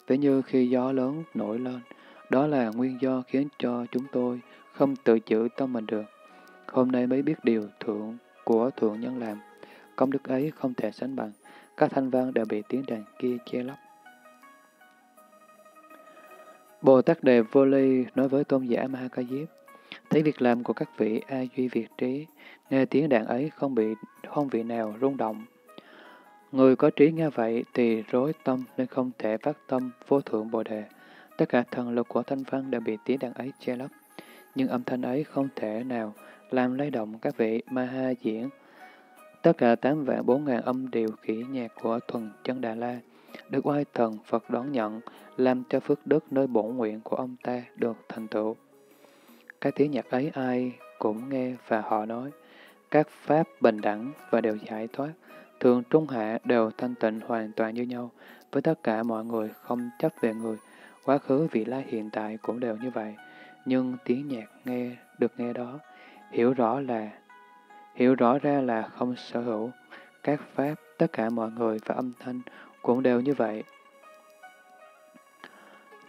Ví như khi gió lớn nổi lên, đó là nguyên do khiến cho chúng tôi không tự giữ tâm mình được. Hôm nay mới biết điều thượng của thượng nhân làm, công đức ấy không thể sánh bằng. Các thanh văn đều bị tiếng đàn kia che lấp. Bồ Tát Đề Vô Li nói với Tôn giả Ma Ha Ca Diếp, Thấy việc làm của các vị A Duy Việt Trí, nghe tiếng đàn ấy không bị không vị nào rung động. Người có trí nghe vậy thì rối tâm nên không thể phát tâm vô thượng Bồ Đề. Tất cả thần lực của thanh văn đã bị tiếng đàn ấy che lấp, nhưng âm thanh ấy không thể nào làm lay động các vị ma ha diễn. Tất cả 8 vạn 4 ngàn âm điều kỹ nhạc của Thuần Chân Đà La được oai thần Phật đón nhận, làm cho phước đức nơi bổn nguyện của ông ta được thành tựu. Cái tiếng nhạc ấy ai cũng nghe và họ nói, các pháp bình đẳng và đều giải thoát, thường trung hạ đều thanh tịnh hoàn toàn như nhau, với tất cả mọi người không chấp về người, quá khứ vị lai hiện tại cũng đều như vậy. Nhưng tiếng nhạc nghe được nghe đó, hiểu rõ ra là không sở hữu, các pháp, tất cả mọi người và âm thanh cũng đều như vậy.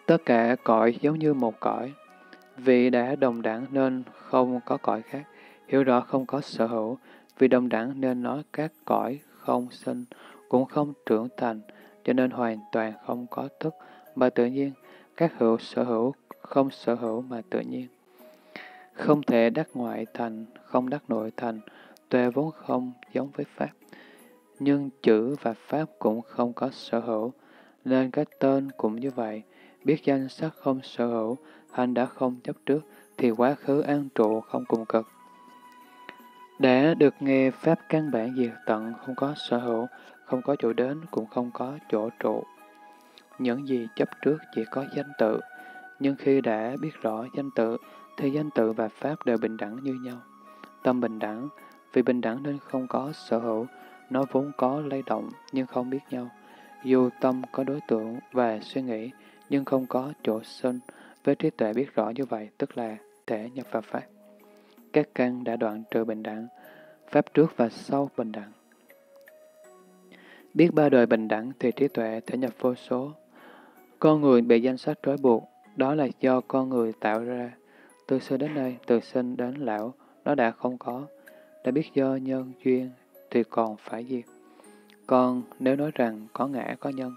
Tất cả cõi giống như một cõi, vì đã đồng đẳng nên không có cõi khác, hiểu rõ không có sở hữu, vì đồng đẳng nên nói các cõi không sinh, cũng không trưởng thành, cho nên hoàn toàn không có thức mà tự nhiên, các hữu sở hữu, không sở hữu mà tự nhiên. Không thể đắc ngoại thành, không đắc nội thành, tuệ vốn không giống với pháp. Nhưng chữ và pháp cũng không có sở hữu, nên cái tên cũng như vậy. Biết danh sắc không sở hữu, hành đã không chấp trước, thì quá khứ an trụ không cùng cực. Đã được nghe pháp căn bản diệt tận, không có sở hữu, không có chỗ đến, cũng không có chỗ trụ. Những gì chấp trước chỉ có danh tự, nhưng khi đã biết rõ danh tự, thì danh tự và pháp đều bình đẳng như nhau. Tâm bình đẳng, vì bình đẳng nên không có sở hữu, nó vốn có lay động nhưng không biết nhau. Dù tâm có đối tượng và suy nghĩ, nhưng không có chỗ sinh, với trí tuệ biết rõ như vậy, tức là thể nhập vào pháp. Các căn đã đoạn trừ bình đẳng, pháp trước và sau bình đẳng. Biết ba đời bình đẳng thì trí tuệ thể nhập vô số. Con người bị danh sách trói buộc, đó là do con người tạo ra. Từ xưa đến nay, từ sinh đến lão, nó đã không có. Đã biết do nhân duyên thì còn phải diệt. Còn nếu nói rằng có ngã có nhân,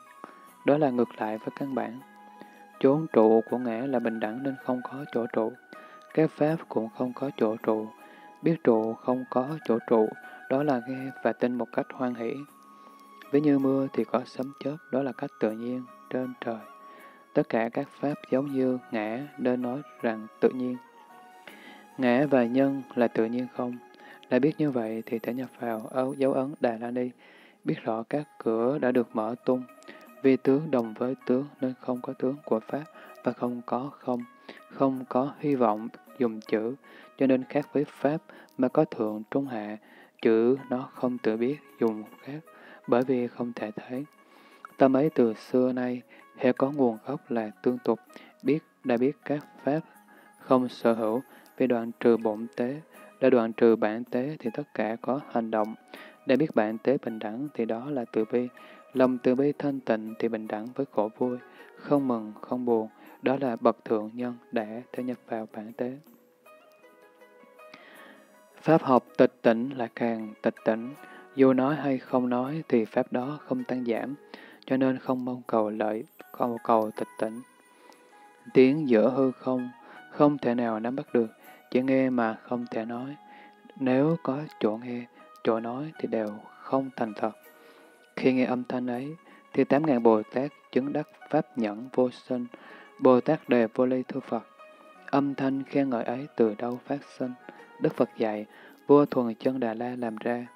đó là ngược lại với căn bản. Chốn trụ của ngã là bình đẳng nên không có chỗ trụ. Các pháp cũng không có chỗ trụ. Biết trụ không có chỗ trụ, đó là nghe và tin một cách hoan hỷ. Ví như mưa thì có sấm chớp, đó là cách tự nhiên trên trời. Tất cả các pháp giống như ngã nên nói rằng tự nhiên. Ngã và nhân là tự nhiên không. Đã biết như vậy thì thể nhập vào dấu ấn Đà La Ni, biết rõ các cửa đã được mở tung. Vì tướng đồng với tướng nên không có tướng của pháp và không có hy vọng dùng chữ, cho nên khác với pháp mà có thượng trung hạ, chữ nó không tự biết dùng khác, bởi vì không thể thấy. Tâm ấy từ xưa nay, hễ có nguồn gốc là tương tục, đã biết các pháp không sở hữu, vì đoạn trừ bổn tế, đã đoạn trừ bản tế thì tất cả có hành động. Đã biết bản tế bình đẳng thì đó là từ bi, lòng từ bi thanh tịnh thì bình đẳng với khổ vui, không mừng, không buồn, đó là bậc thượng nhân đã thể nhập vào bản tế. Pháp học tịch tỉnh là càng tịch tỉnh, dù nói hay không nói thì pháp đó không tăng giảm, cho nên không mong cầu lợi, không cầu tịch tỉnh. Tiếng giữa hư không, không thể nào nắm bắt được, chỉ nghe mà không thể nói. Nếu có chỗ nghe, chỗ nói thì đều không thành thật. Khi nghe âm thanh ấy, thì 8.000 Bồ Tát chứng đắc pháp nhẫn vô sinh, Bồ Tát Đề Vô Li thưa Phật. Âm thanh khen ngợi ấy từ đâu phát sinh? Đức Phật dạy, vua Thuần Chân Đà La làm ra.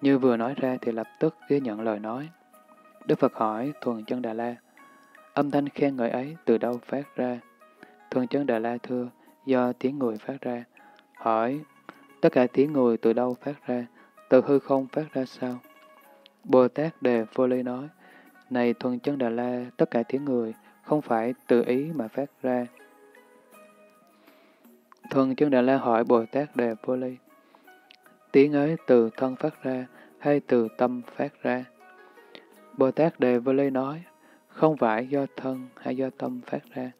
Như vừa nói ra thì lập tức ghi nhận lời nói. Đức Phật hỏi Thuần Chân Đà La, âm thanh khen ngợi ấy từ đâu phát ra? Thuần Chân Đà La thưa, do tiếng người phát ra. Hỏi, tất cả tiếng người từ đâu phát ra? Từ hư không phát ra sao? Bồ Tát Đề Vô Li nói, này Thuần Chân Đà La, tất cả tiếng người không phải tự ý mà phát ra. Thuần Chân Đà La hỏi Bồ Tát Đề Vô Li, tiếng ấy từ thân phát ra hay từ tâm phát ra? Bồ Tát Đề Vô Li nói, không phải do thân hay do tâm phát ra.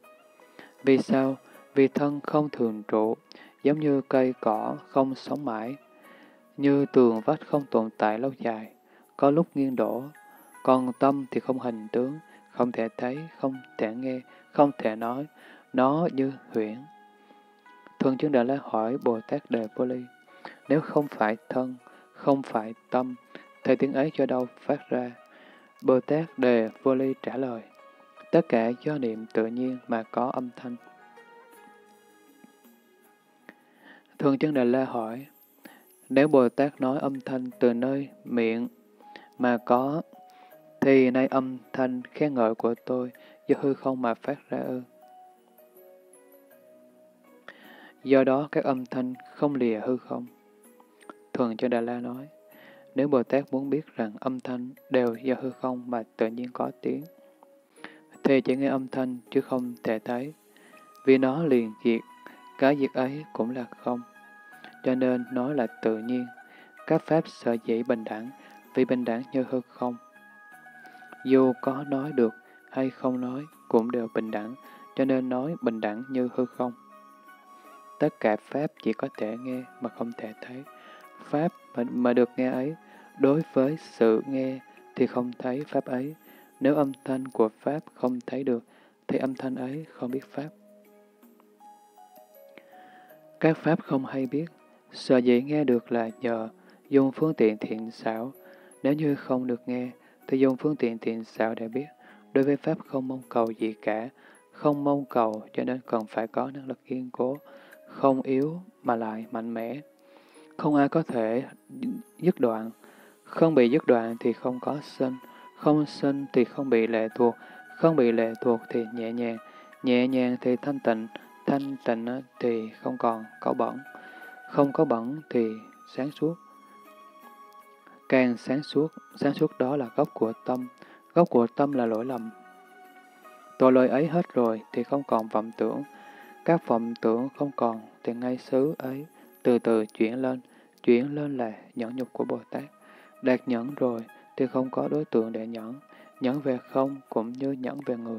Vì sao? Vì thân không thường trụ, giống như cây cỏ không sống mãi, như tường vách không tồn tại lâu dài, có lúc nghiêng đổ. Còn tâm thì không hình tướng, không thể thấy, không thể nghe, không thể nói, nó như huyễn. Thuần Chân Đà La hỏi Bồ Tát Đề Vô Li, nếu không phải thân, không phải tâm, thì tiếng ấy do đâu phát ra? Bồ Tát Đề Vô Li trả lời, tất cả do niệm tự nhiên mà có âm thanh. Thuần Chân Đà La hỏi, nếu Bồ Tát nói âm thanh từ nơi miệng mà có, thì nay âm thanh khen ngợi của tôi do hư không mà phát ra ư? Do đó các âm thanh không lìa hư không. Thuần Chân Đà La nói, nếu Bồ Tát muốn biết rằng âm thanh đều do hư không mà tự nhiên có tiếng, thì chỉ nghe âm thanh chứ không thể thấy, vì nó liền diệt, cái diệt ấy cũng là không. Cho nên nói là tự nhiên, các pháp sở dĩ bình đẳng, vì bình đẳng như hư không. Dù có nói được hay không nói cũng đều bình đẳng, cho nên nói bình đẳng như hư không. Tất cả pháp chỉ có thể nghe mà không thể thấy. Pháp mà được nghe ấy, đối với sự nghe thì không thấy pháp ấy. Nếu âm thanh của pháp không thấy được, thì âm thanh ấy không biết pháp. Các pháp không hay biết, sở dĩ nghe được là nhờ dùng phương tiện thiện xảo. Nếu như không được nghe, thì dùng phương tiện thiện xảo để biết. Đối với pháp không mong cầu gì cả, không mong cầu cho nên cần phải có năng lực kiên cố, không yếu mà lại mạnh mẽ. Không ai có thể dứt đoạn, không bị dứt đoạn thì không có sinh, không sinh thì không bị lệ thuộc, không bị lệ thuộc thì nhẹ nhàng thì thanh tịnh thì không còn có bẩn, không có bẩn thì sáng suốt. Càng sáng suốt đó là gốc của tâm là lỗi lầm. Tội lỗi ấy hết rồi thì không còn vọng tưởng, các vọng tưởng không còn thì ngay xứ ấy từ từ chuyển lên là nhẫn nhục của Bồ Tát. Đạt nhẫn rồi thì không có đối tượng để nhẫn về không cũng như nhẫn về người.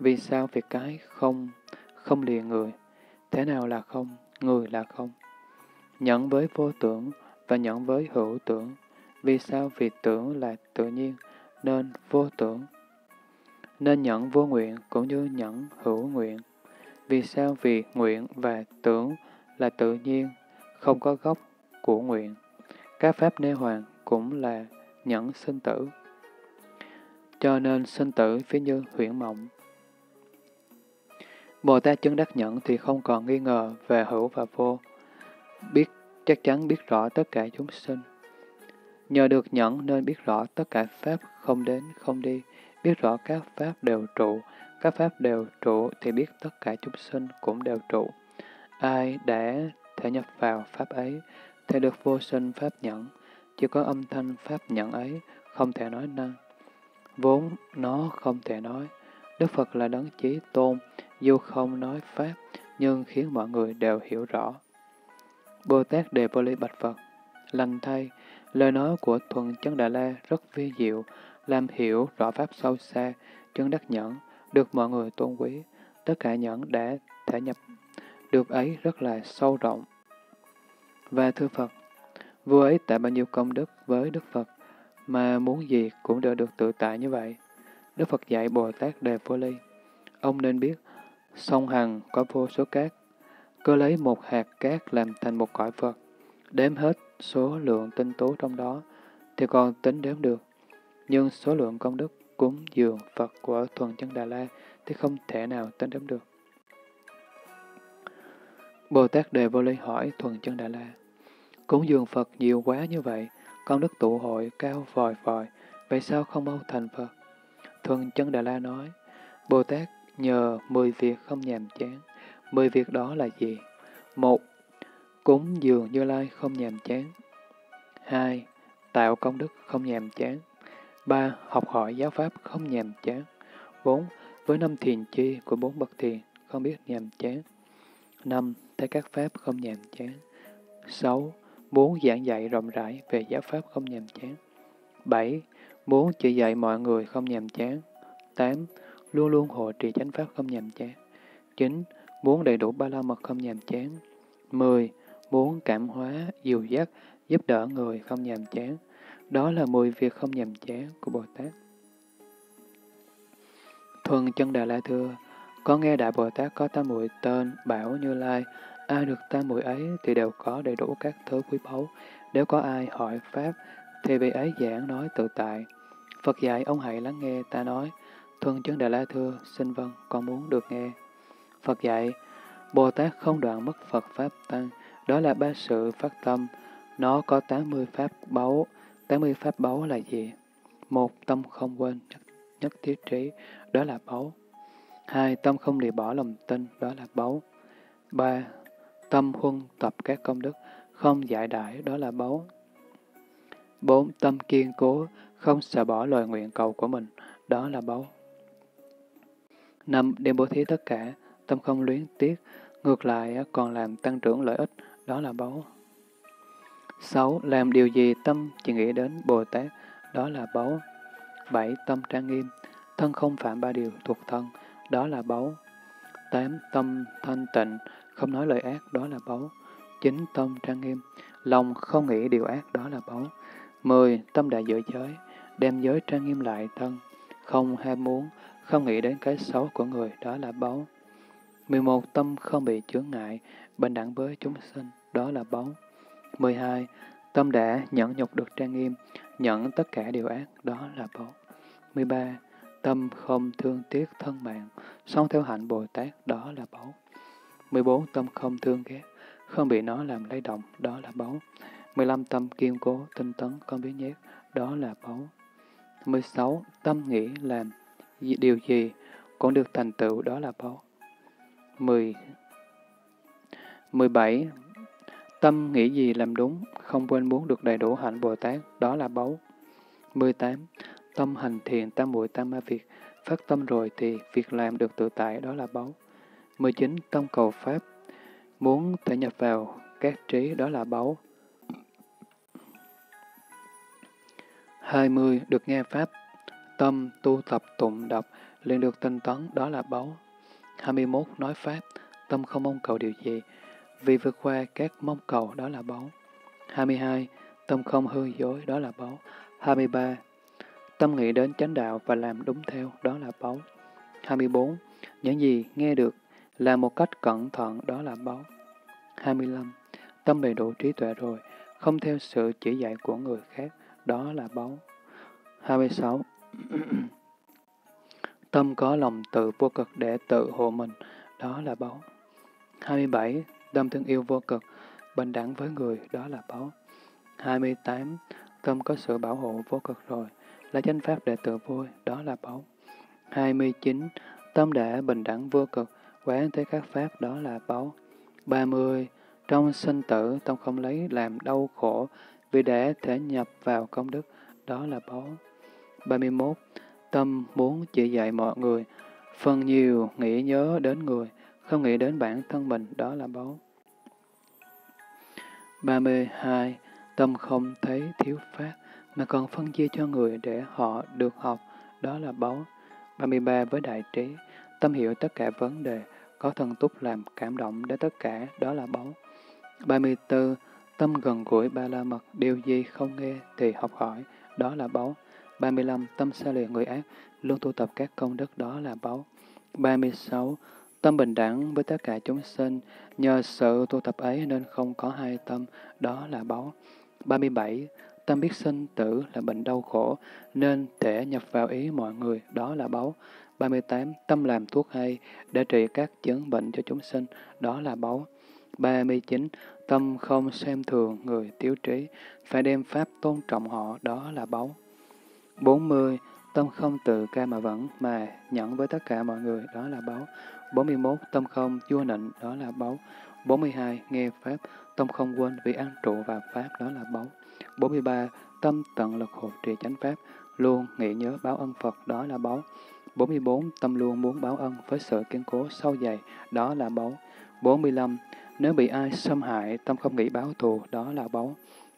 Vì sao? Vì cái không, không lìa người. Thế nào là không? Người là không. Nhẫn với vô tưởng và nhẫn với hữu tưởng. Vì sao? Vì tưởng là tự nhiên, nên vô tưởng. Nên nhẫn vô nguyện cũng như nhẫn hữu nguyện. Vì sao? Vì nguyện và tưởng là tự nhiên, không có gốc của nguyện. Các pháp nê hoàng cũng là nhẫn sinh tử. Cho nên sinh tử ví như huyễn mộng. Bồ Tát chứng đắc nhẫn thì không còn nghi ngờ về hữu và vô, biết chắc chắn biết rõ tất cả chúng sinh. Nhờ được nhẫn nên biết rõ tất cả pháp không đến không đi, biết rõ các pháp đều trụ, các pháp đều trụ thì biết tất cả chúng sinh cũng đều trụ. Ai đã thể nhập vào pháp ấy, thì được vô sinh pháp nhẫn, chỉ có âm thanh pháp nhẫn ấy không thể nói năng, vốn nó không thể nói. Đức Phật là đấng chí tôn, dù không nói pháp, nhưng khiến mọi người đều hiểu rõ. Bồ Tát Đề Vô Li bạch Phật, lành thay, lời nói của Thuần Chân Đà La rất vi diệu, làm hiểu rõ pháp sâu xa, chứng đắc nhẫn, được mọi người tôn quý, tất cả nhẫn đã thể nhập được ấy rất là sâu rộng. Và thưa Phật, vua ấy tạo bao nhiêu công đức với Đức Phật, mà muốn gì cũng đều được tự tại như vậy. Đức Phật dạy Bồ Tát Đề Vô Li, ông nên biết, sông Hằng có vô số cát, cứ lấy một hạt cát làm thành một cõi Phật, đếm hết số lượng tinh tố trong đó, thì còn tính đếm được. Nhưng số lượng công đức cúng dường Phật của Thuần Chân Đà La thì không thể nào tính đếm được. Bồ Tát Đề Vô Li hỏi Thuần Chân Đà La, cúng dường Phật nhiều quá như vậy, công đức tụ hội cao vòi vòi, vậy sao không mau thành Phật? Thuần Chân Đà La nói, Bồ Tát nhờ 10 việc không nhàm chán. 10 việc đó là gì? 1. Cúng dường Như Lai không nhàm chán. 2. Tạo công đức không nhàm chán. 3. Học hỏi giáo pháp không nhàm chán. 4. Với 5 thiền chi của 4 bậc thiền không biết nhàm chán. 5. Thấy các pháp không nhàm chán. 6. Muốn giảng dạy rộng rãi về giáo pháp không nhàm chán. 7. Muốn chỉ dạy mọi người không nhàm chán. 8. Luôn luôn hộ trì chánh pháp không nhàm chán. 9. Muốn đầy đủ ba la mật không nhàm chán. 10. Muốn cảm hóa, dìu dắt, giúp đỡ người không nhàm chán. Đó là 10 việc không nhàm chán của Bồ Tát. Thuần Chân Đà La thưa, có nghe Đại Bồ Tát có tam muội tên bảo Như Lai Ai được tam muội ấy thì đều có đầy đủ các thứ quý báu. Nếu có ai hỏi Pháp, thì vị ấy giảng nói tự tại. Phật dạy ông hãy lắng nghe ta nói. Thuần Chân Đà La thưa, xin vâng, con muốn được nghe. Phật dạy, Bồ Tát không đoạn mất Phật Pháp Tăng, đó là ba sự phát tâm. Nó có 80 Pháp báu. 80 Pháp báu là gì? Một, tâm không quên, nhất thiết trí, đó là báu. Hai, tâm không lìa bỏ lòng tin, đó là báu. Ba, tâm huân tập các công đức, không giải đãi, đó là báu. Bốn, tâm kiên cố, không sợ bỏ lời nguyện cầu của mình, đó là báu. Năm, đem bố thí tất cả, tâm không luyến tiếc, ngược lại còn làm tăng trưởng lợi ích, đó là báu. Sáu, làm điều gì tâm chỉ nghĩ đến Bồ Tát, đó là báu. Bảy, tâm trang nghiêm, thân không phạm ba điều thuộc thân, đó là báu. Tám, tâm thanh tịnh, không nói lời ác, đó là báu. Chín, tâm trang nghiêm, lòng không nghĩ điều ác, đó là báu. 10. Tâm đại giữ giới, đem giới trang nghiêm lại thân, không ham muốn, không nghĩ đến cái xấu của người, đó là báu. 11. Tâm không bị chướng ngại, bình đẳng với chúng sinh, đó là báu. 12. Tâm đã nhẫn nhục được trang nghiêm, nhận tất cả điều ác, đó là báu. 13. Tâm không thương tiếc thân mạng, sống theo hạnh Bồ Tát, đó là báu. 14. Tâm không thương ghét, không bị nó làm lay động, đó là báu. 15. Tâm kiên cố, tinh tấn, không biến nhét, đó là báu. 16. Tâm nghĩ làm điều gì cũng được thành tựu, đó là báu. 17. Tâm nghĩ gì làm đúng, không quên muốn được đầy đủ hạnh Bồ Tát, đó là báu. 18. Tâm hành thiền tam muội tam ma việc, phát tâm rồi thì việc làm được tự tại, đó là báu. 19. Tâm cầu Pháp, muốn thể nhập vào các trí, đó là báu. 20. Được nghe Pháp, tâm tu tập tụng đọc, liền được tinh tấn, đó là báu. 21. Nói Pháp, tâm không mong cầu điều gì, vì vượt qua các mong cầu, đó là báu. 22. Tâm không hư dối, đó là báu. 23. Tâm nghĩ đến chánh đạo và làm đúng theo, đó là báu. 24. Những gì nghe được, làm một cách cẩn thận, đó là báu. 25. Tâm đầy đủ trí tuệ rồi, không theo sự chỉ dạy của người khác, đó là báu. 26. Tâm có lòng tự vô cực để tự hộ mình, đó là báu. 27. Tâm thương yêu vô cực, bình đẳng với người, đó là báu. 28. Tâm có sự bảo hộ vô cực rồi, là chánh pháp để tự vui, đó là báu. 29. Tâm đã bình đẳng vô cực, quán thế các pháp, đó là báu. 30. Trong sinh tử, tâm không lấy làm đau khổ, vì để thể nhập vào công đức, đó là báu. 31. Tâm muốn chỉ dạy mọi người, phần nhiều nghĩ nhớ đến người, không nghĩ đến bản thân mình, đó là báu. 32. Tâm không thấy thiếu pháp, mà còn phân chia cho người để họ được học, đó là báu. 33. Với đại trí, tâm hiểu tất cả vấn đề, có thần túc làm cảm động đến tất cả, đó là báu. 34. Tâm gần gũi ba la mật, điều gì không nghe thì học hỏi, đó là báu. 35. Tâm xa lìa người ác, luôn tu tập các công đức, đó là báu. 36. Tâm bình đẳng với tất cả chúng sinh, nhờ sự tu tập ấy nên không có hai tâm, đó là báu. 37. Tâm biết sinh tử là bệnh đau khổ, nên thể nhập vào ý mọi người, đó là báu. 38. Tâm làm thuốc hay để trị các chứng bệnh cho chúng sinh, đó là báu. 39. Tâm không xem thường người thiếu trí, phải đem Pháp tôn trọng họ, đó là báu. 40. Tâm không tự ca mà vẫn, mà nhẫn với tất cả mọi người, đó là báu. 41. Tâm không vua nịnh, đó là báu. 42. Nghe Pháp, tâm không quên vì ăn trụ vào Pháp, đó là báu. 43. Tâm tận lực hộ trì chánh Pháp, luôn nghĩ nhớ báo ân Phật, đó là báu. 44. Tâm luôn muốn báo ân với sự kiên cố sâu dày, đó là báu. 45. Nếu bị ai xâm hại, tâm không nghĩ báo thù, đó là báu.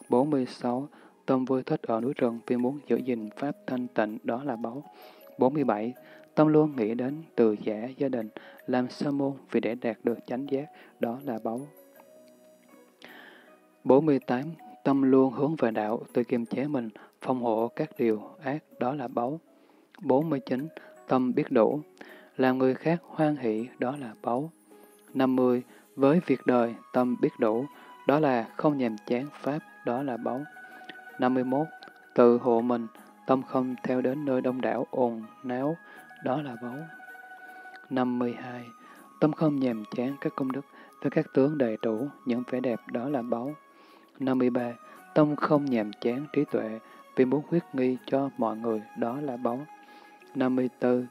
46. Tâm vui thích ở núi rừng vì muốn giữ gìn Pháp thanh tịnh, đó là báu. 47. Tâm luôn nghĩ đến từ giả gia đình, làm sa môn vì để đạt được chánh giác, đó là báu. 48. Tâm luôn hướng về đạo, tự kiềm chế mình, phòng hộ các điều ác, đó là báu. 49. Tâm biết đủ, làm người khác hoan hỷ, đó là báu. 50. Với việc đời, tâm biết đủ, đó là không nhàm chán Pháp, đó là báu. 51. Tự hộ mình, tâm không theo đến nơi đông đảo ồn náo, đó là báu. 52. Tâm không nhàm chán các công đức với các tướng đầy đủ, những vẻ đẹp, đó là báu. 53. Tâm không nhàm chán trí tuệ vì muốn huyết nghi cho mọi người, đó là báu. 54.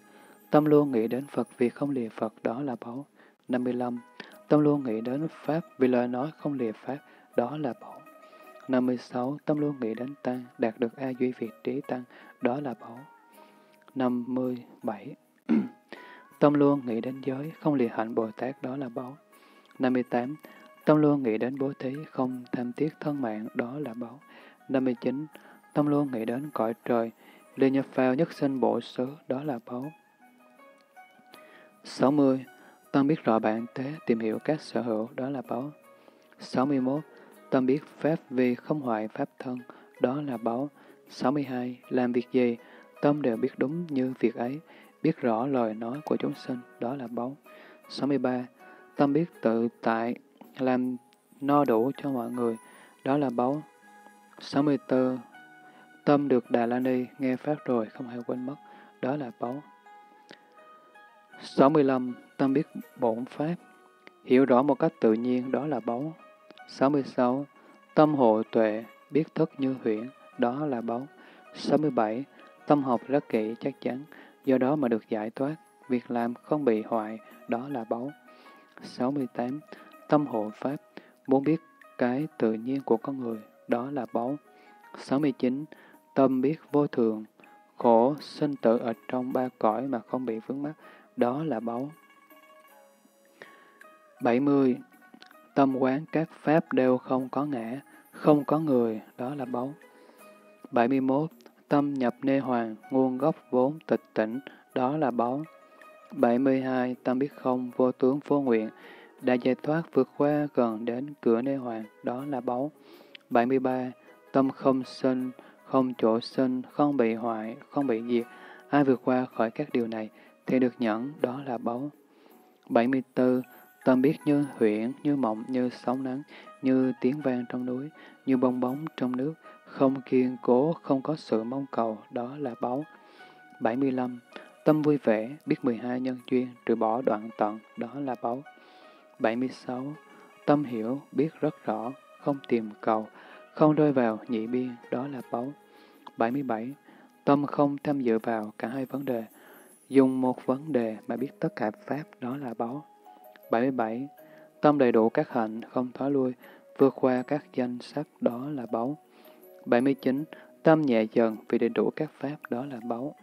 Tâm luôn nghĩ đến Phật vì không lìa Phật, đó là báu. 55. Tâm luôn nghĩ đến Pháp vì lời nói không lìa Pháp, đó là báu. 56. Tâm luôn nghĩ đến Tăng, đạt được A Duy vị trí Tăng, đó là báu. 57. Tâm luôn nghĩ đến giới, không lìa hạnh Bồ Tát, đó là báu. 58. Tâm luôn nghĩ đến bố thí, không tham tiếc thân mạng, đó là báu. 59. Tâm luôn nghĩ đến cõi trời, ly nhập vào nhất sinh bổ xứ, đó là báu. 60. Tâm biết rõ bản tế, tìm hiểu các sở hữu, đó là báu. 61. Tâm biết Pháp vì không hoại Pháp thân, đó là báu. 62. Làm việc gì, tâm đều biết đúng như việc ấy, biết rõ lời nói của chúng sinh, đó là báu. 63. Tâm biết tự tại, làm no đủ cho mọi người, đó là báu. 64. Tâm được Đà La Ni, nghe Pháp rồi không hề quên mất, đó là báu. 65. Tâm biết bổn Pháp, hiểu rõ một cách tự nhiên, đó là báu. 66. Tâm hộ tuệ, biết thức như huyễn, đó là báu. 67. Tâm học rất kỹ chắc chắn, do đó mà được giải thoát, việc làm không bị hoại, đó là báu. 68. Tâm hộ Pháp, muốn biết cái tự nhiên của con người, đó là báu. 69. Tâm biết vô thường, khổ, sinh tử ở trong ba cõi mà không bị vướng mắc, đó là báu. 70. Tâm quán các Pháp đều không có ngã, không có người, đó là báu. 71. Tâm nhập nê hoàng, nguồn gốc vốn tịch tỉnh, đó là báu. 72. Tâm biết không, vô tướng vô nguyện, đã giải thoát vượt qua gần đến cửa nê hoàng, đó là báu. 73. Tâm không sinh, không chỗ sinh, không bị hoại, không bị diệt. Ai vượt qua khỏi các điều này thì được nhẫn, đó là báu. 74. Tâm biết như huyễn, như mộng, như sóng nắng, như tiếng vang trong núi, như bong bóng trong nước, không kiên cố, không có sự mong cầu, đó là báu. 75. Tâm vui vẻ, biết 12 nhân duyên, trừ bỏ đoạn tận, đó là báu. 76. Tâm hiểu, biết rất rõ, không tìm cầu, không rơi vào nhị biên, đó là báu. 77. Tâm không tham dự vào cả hai vấn đề, dùng một vấn đề mà biết tất cả Pháp, đó là báu. 77. Tâm đầy đủ các hạnh, không thói lui, vượt qua các danh sắc, đó là báu. 79. Tâm nhẹ dần vì đầy đủ các Pháp, đó là báu.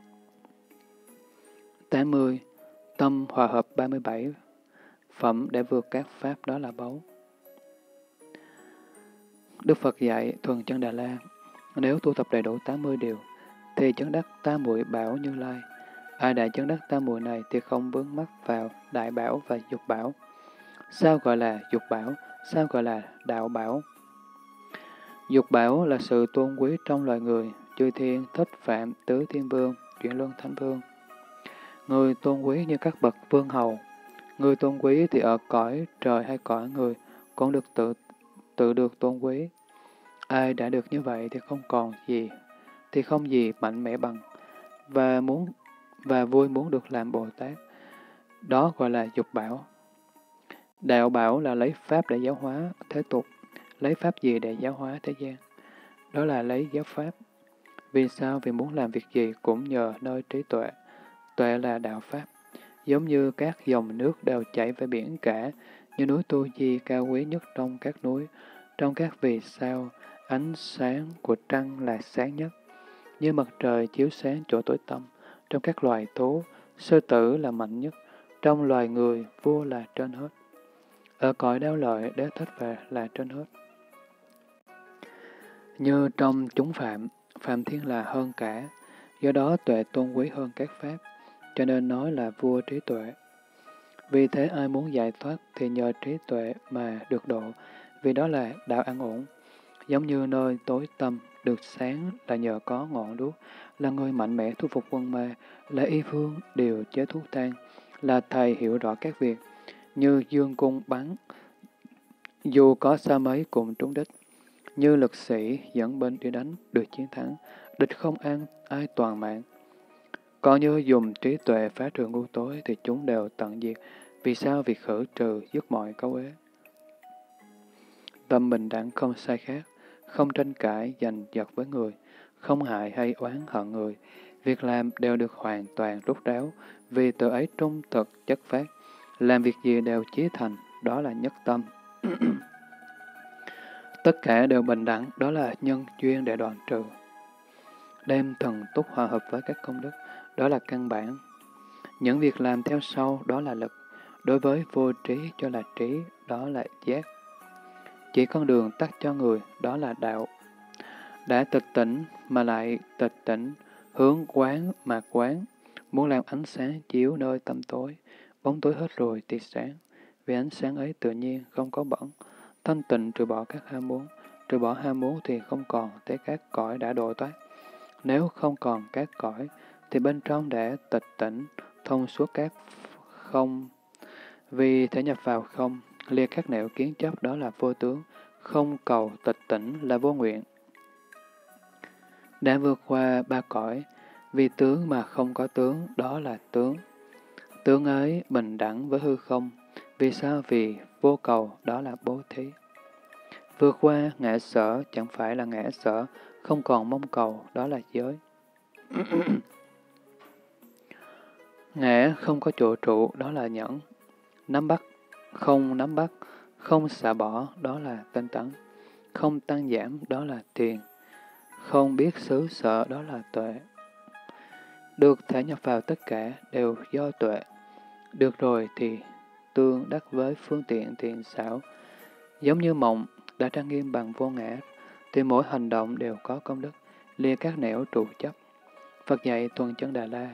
80. Tâm hòa hợp 37 phẩm để vượt các Pháp, đó là báu. Đức Phật dạy Thuần Chân Đà La, nếu tu tập đầy đủ 80 điều, thì chứng đắc tam muội bảo Như Lai. Ai đã chứng đắc tam muội này thì không vướng mắc vào đại bảo và dục bảo. Sao gọi là dục bảo? Sao gọi là đạo bảo? Dục bảo là sự tôn quý trong loài người, chư thiên, Thích Phạm, Tứ Thiên Vương, Chuyển Luân Thánh Vương. Người tôn quý như các bậc vương hầu. Người tôn quý thì ở cõi trời hay cõi người cũng được tự được tôn quý. Ai đã được như vậy thì không gì mạnh mẽ bằng, và vui muốn được làm Bồ Tát. Đó gọi là dục bảo. Đạo bảo là lấy Pháp để giáo hóa thế tục. Lấy Pháp gì để giáo hóa thế gian? Đó là lấy giáo Pháp. Vì sao? Vì muốn làm việc gì cũng nhờ nơi trí tuệ. Tuệ là đạo Pháp. Giống như các dòng nước đều chảy về biển cả, như núi Tu Di cao quý nhất trong các núi. Trong các vì sao, ánh sáng của trăng là sáng nhất, như mặt trời chiếu sáng chỗ tối tăm. Trong các loài thú, sư tử là mạnh nhất. Trong loài người, vua là trên hết. Ở cõi đau lợi, Đế Thích Và là trên hết. Như trong chúng phạm, Phạm Thiên là hơn cả. Do đó tuệ tôn quý hơn các Pháp, cho nên nói là vua trí tuệ. Vì thế ai muốn giải thoát thì nhờ trí tuệ mà được độ, vì đó là đạo an ổn. Giống như nơi tối tăm được sáng là nhờ có ngọn đuốc, là người mạnh mẽ thu phục quân ma, là y phương điều chế thuốc thang, là thầy hiểu rõ các việc, như dương cung bắn, dù có xa mấy cũng trúng đích. Như lực sĩ dẫn binh đi đánh, được chiến thắng, địch không ăn, ai toàn mạng. Còn như dùng trí tuệ phá trừ ngu tối thì chúng đều tận diệt. Vì sao? Vì khử trừ dứt mọi cấu ế. Tâm bình đẳng không sai khác, không tranh cãi giành giật với người, không hại hay oán hận người. Việc làm đều được hoàn toàn rút ráo, vì tự ấy trung thực chất phát. Làm việc gì đều chí thành, đó là nhất tâm. Tất cả đều bình đẳng, đó là nhân duyên để đoạn trừ. Đem thần túc hòa hợp với các công đức, đó là căn bản. Những việc làm theo sau, đó là lực. Đối với vô trí cho là trí, đó là giác. Chỉ con đường tắt cho người, đó là đạo. Đã tịch tỉnh mà lại tịch tỉnh, hướng quán mà quán, muốn làm ánh sáng chiếu nơi tăm tối. Bóng tối hết rồi thì sáng, vì ánh sáng ấy tự nhiên không có bẩn. Thanh tịnh trừ bỏ các ham muốn, trừ bỏ ham muốn thì không còn tới các cõi đã độ toát. Nếu không còn các cõi, thì bên trong đã tịch tỉnh, thông suốt các không. Vì thể nhập vào không, liệt các nẻo kiến chấp đó là vô tướng, không cầu tịch tỉnh là vô nguyện. Đã vượt qua ba cõi, vì tướng mà không có tướng, đó là tướng. Tướng ấy bình đẳng với hư không, vì sao? Vì vô cầu, đó là bố thí. Vượt qua ngã sở chẳng phải là ngã sở, không còn mong cầu, đó là giới. Ngã không có chỗ trụ, đó là nhẫn. Nắm bắt, không xả bỏ, đó là tinh tấn. Không tăng giảm, đó là thiền. Không biết xứ sở, đó là tuệ. Được thể nhập vào tất cả đều do tuệ. Được rồi thì tương đắc với phương tiện thiện xảo. Giống như mộng đã trang nghiêm bằng vô ngã, thì mỗi hành động đều có công đức, lìa các nẻo trụ chấp. Phật dạy Thuần Chân Đà La,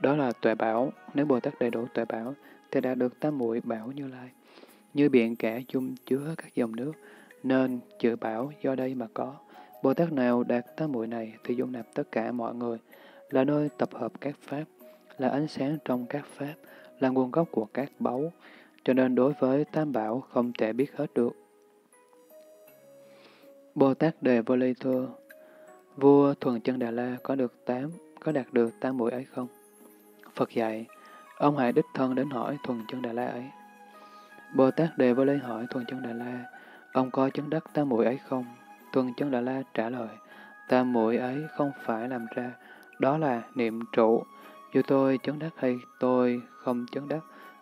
đó là tuệ bảo. Nếu Bồ Tát đầy đủ tuệ bảo, thì đã được tam muội bảo Như Lai. Như biển cả dung chứa các dòng nước, nên chữ bảo do đây mà có. Bồ Tát nào đạt tam muội này thì dung nạp tất cả mọi người, là nơi tập hợp các pháp, là ánh sáng trong các pháp, là nguồn gốc của các báu, cho nên đối với tam bảo không thể biết hết được. Bồ Tát Đề Vô Li thưa, vua Thuần Chân Đà La có đạt được tam muội ấy không? Phật dạy, ông hãy đích thân đến hỏi Thuần Chân Đà La ấy. Bồ Tát Đề Vô Li hỏi Thuần Chân Đà La, ông có chứng đắc tam muội ấy không? Thuần Chân Đà La trả lời, tam muội ấy không phải làm ra, đó là niệm trụ. Dù tôi chứng đắc hay tôi không chứng đắc,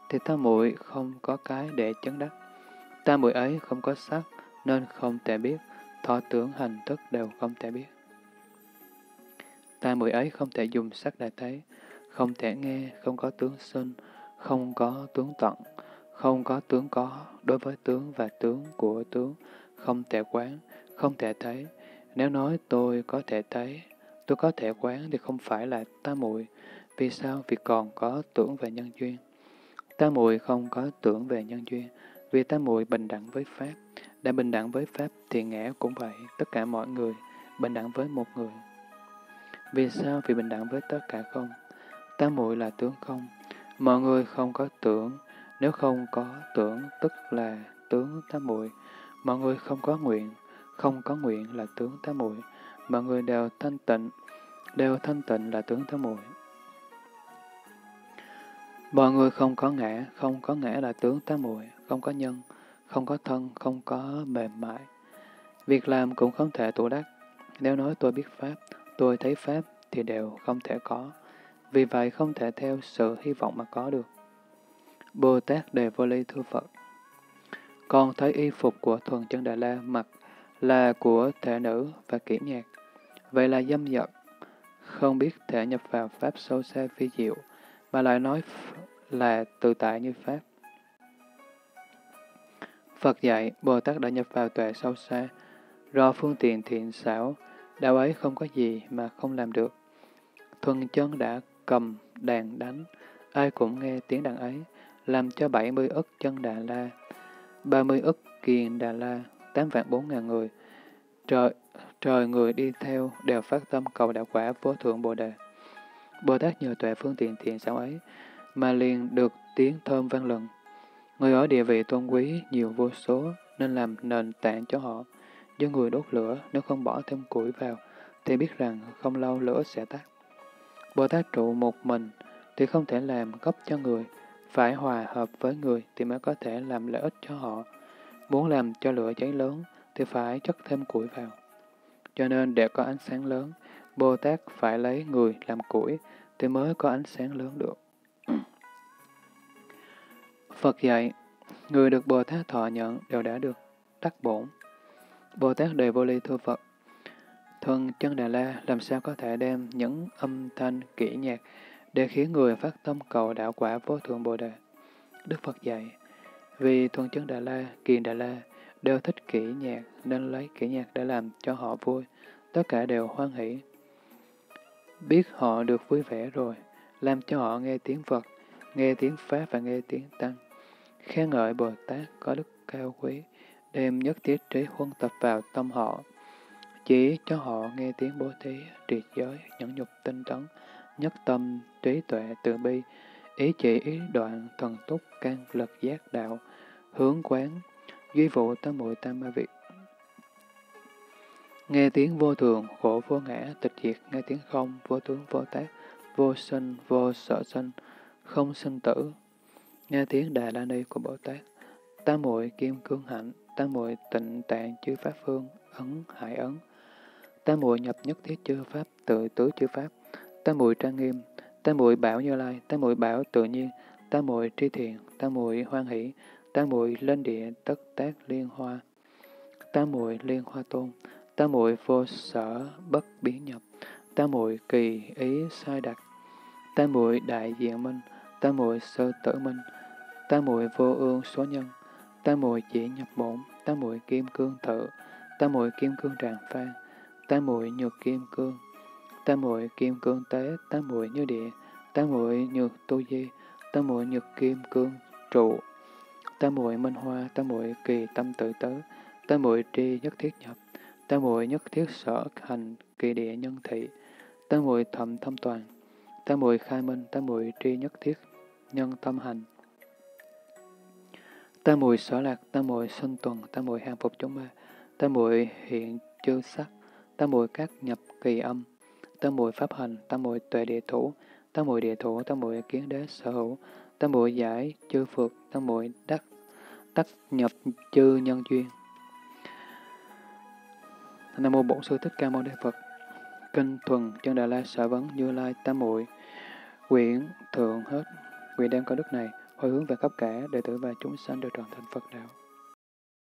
thì tam muội không có cái để chứng đắc. Tam muội ấy không có sắc, nên không thể biết. Thọ tưởng hành thức đều không thể biết. Tam muội ấy không thể dùng sắc để thấy, không thể nghe, không có tướng sinh, không có tướng tận, không có tướng có. Đối với tướng và tướng của tướng, không thể quán, không thể thấy. Nếu nói tôi có thể thấy, tôi có thể quán thì không phải là tam muội. Vì sao? Vì còn có tưởng về nhân duyên. Tam muội không có tưởng về nhân duyên, vì tam muội bình đẳng với pháp. Đã bình đẳng với pháp thì ngã cũng vậy, tất cả mọi người bình đẳng với một người. Vì sao? Vì bình đẳng với tất cả không. Tam muội là tướng không, mọi người không có tưởng. Nếu không có tưởng tức là tướng tam muội. Mọi người không có nguyện, không có nguyện là tướng tam muội. Mọi người đều thanh tịnh là tướng tam muội. Mọi người không có ngã là tướng tam muội, không có nhân, không có thân, không có mềm mại. Việc làm cũng không thể tụ đắc. Nếu nói tôi biết pháp, tôi thấy pháp thì đều không thể có. Vì vậy không thể theo sự hy vọng mà có được. Bồ Tát Đề Vô Li thưa Phật, con thấy y phục của Thuần Chân Đà La mặc là của thể nữ và kỹ nhạc. Vậy là dâm dật, không biết thể nhập vào pháp sâu xa phi diệu, mà lại nói là tự tại như pháp. Phật dạy, Bồ Tát đã nhập vào tuệ sâu xa, do phương tiện thiện xảo, đạo ấy không có gì mà không làm được. Thuần Chân đã cầm đàn đánh, ai cũng nghe tiếng đàn ấy, làm cho 70 ức chân Đà La, 30 ức kiền Đà La, 8 vạn 4 ngàn người. Trời người đi theo đều phát tâm cầu đạo quả vô thượng Bồ Đề. Bồ Tát nhờ tuệ phương tiện thiện xảo ấy, mà liền được tiếng thơm vang lừng. Người ở địa vị tôn quý nhiều vô số, nên làm nền tảng cho họ. Do người đốt lửa, nếu không bỏ thêm củi vào, thì biết rằng không lâu lửa sẽ tắt. Bồ Tát trụ một mình thì không thể làm gốc cho người, phải hòa hợp với người thì mới có thể làm lợi ích cho họ. Muốn làm cho lửa cháy lớn thì phải chất thêm củi vào. Cho nên để có ánh sáng lớn, Bồ Tát phải lấy người làm củi thì mới có ánh sáng lớn được. Phật dạy, người được Bồ Tát thọ nhận đều đã được đắc bổn. Bồ Tát Đề Vô Li thưa Phật, Thuần Chân Đà La làm sao có thể đem những âm thanh kỹ nhạc để khiến người phát tâm cầu đạo quả vô thượng Bồ Đề? Đức Phật dạy, vì Thuần Chân Đà La, Kiền Đà La đều thích kỹ nhạc nên lấy kỹ nhạc để làm cho họ vui, tất cả đều hoan hỷ. Biết họ được vui vẻ rồi, làm cho họ nghe tiếng Phật, nghe tiếng Pháp và nghe tiếng Tăng. Khen ngợi Bồ Tát có đức cao quý, đem nhất thiết trí huân tập vào tâm họ. Chỉ cho họ nghe tiếng bố thí, trì giới, nhẫn nhục tinh tấn, nhất tâm, trí tuệ, từ bi, ý chỉ ý đoạn, thần túc, can, lực giác, đạo, hướng quán, duy vụ tam muội tam ma việc. Nghe tiếng vô thường, khổ vô ngã, tịch diệt, nghe tiếng không, vô tướng, vô tác, vô sinh, vô sợ sinh, không sinh tử. Nghe tiếng Đà La Ni của Bồ Tát, tam muội kim cương hạnh, tam muội tịnh tạng chư pháp phương, ấn hải ấn, tam muội nhập nhất thiết chư pháp, tự tứ chư pháp, tam muội trang nghiêm, tam muội bảo Như Lai, tam muội bảo tự nhiên, tam muội tri thiện, tam muội hoan hỷ, tam muội lên địa tất tác liên hoa, tam muội liên hoa tôn, tam muội vô sở bất biến nhập, tam muội kỳ ý sai đặc, tam muội đại diện minh, tam muội sơ tử minh, tam muội vô ương số nhân, tam muội chỉ nhập bổn, tam muội kim cương tự, tam muội kim cương tràng pha, tam muội nhược kim cương, tam muội kim cương tế, tam muội như địa, tam muội nhược tu di, tam muội nhược kim cương trụ, tam muội minh hoa, tam muội kỳ tâm tự tứ, tam muội tri nhất thiết nhập, tam muội nhất thiết sở hành kỳ địa nhân thị, tam muội thậm thâm toàn, tam muội khai minh, tam muội tri nhất thiết nhân tâm hành, tam muội sở lạc, tam muội sinh tuần, tam muội hàng phục chúng ma, tam muội hiện chư sắc, tam muội các nhập kỳ âm, tam muội pháp hành, tam muội tuệ địa thủ, tam muội địa thủ, tam muội kiến đế sở hữu, tam muội giải chư phược, tam muội đắc tắc nhập chư nhân duyên. Nam mô Bổn Sư Thích Ca Mâu Ni Phật. Kinh Thuần Chân Đà La Sở Vấn Như Lai Tam Muội quyển thượng hết. Nguyện đem có đức này hồi hướng về khắp cả đệ tử và chúng sanh đều trọn thành Phật đạo.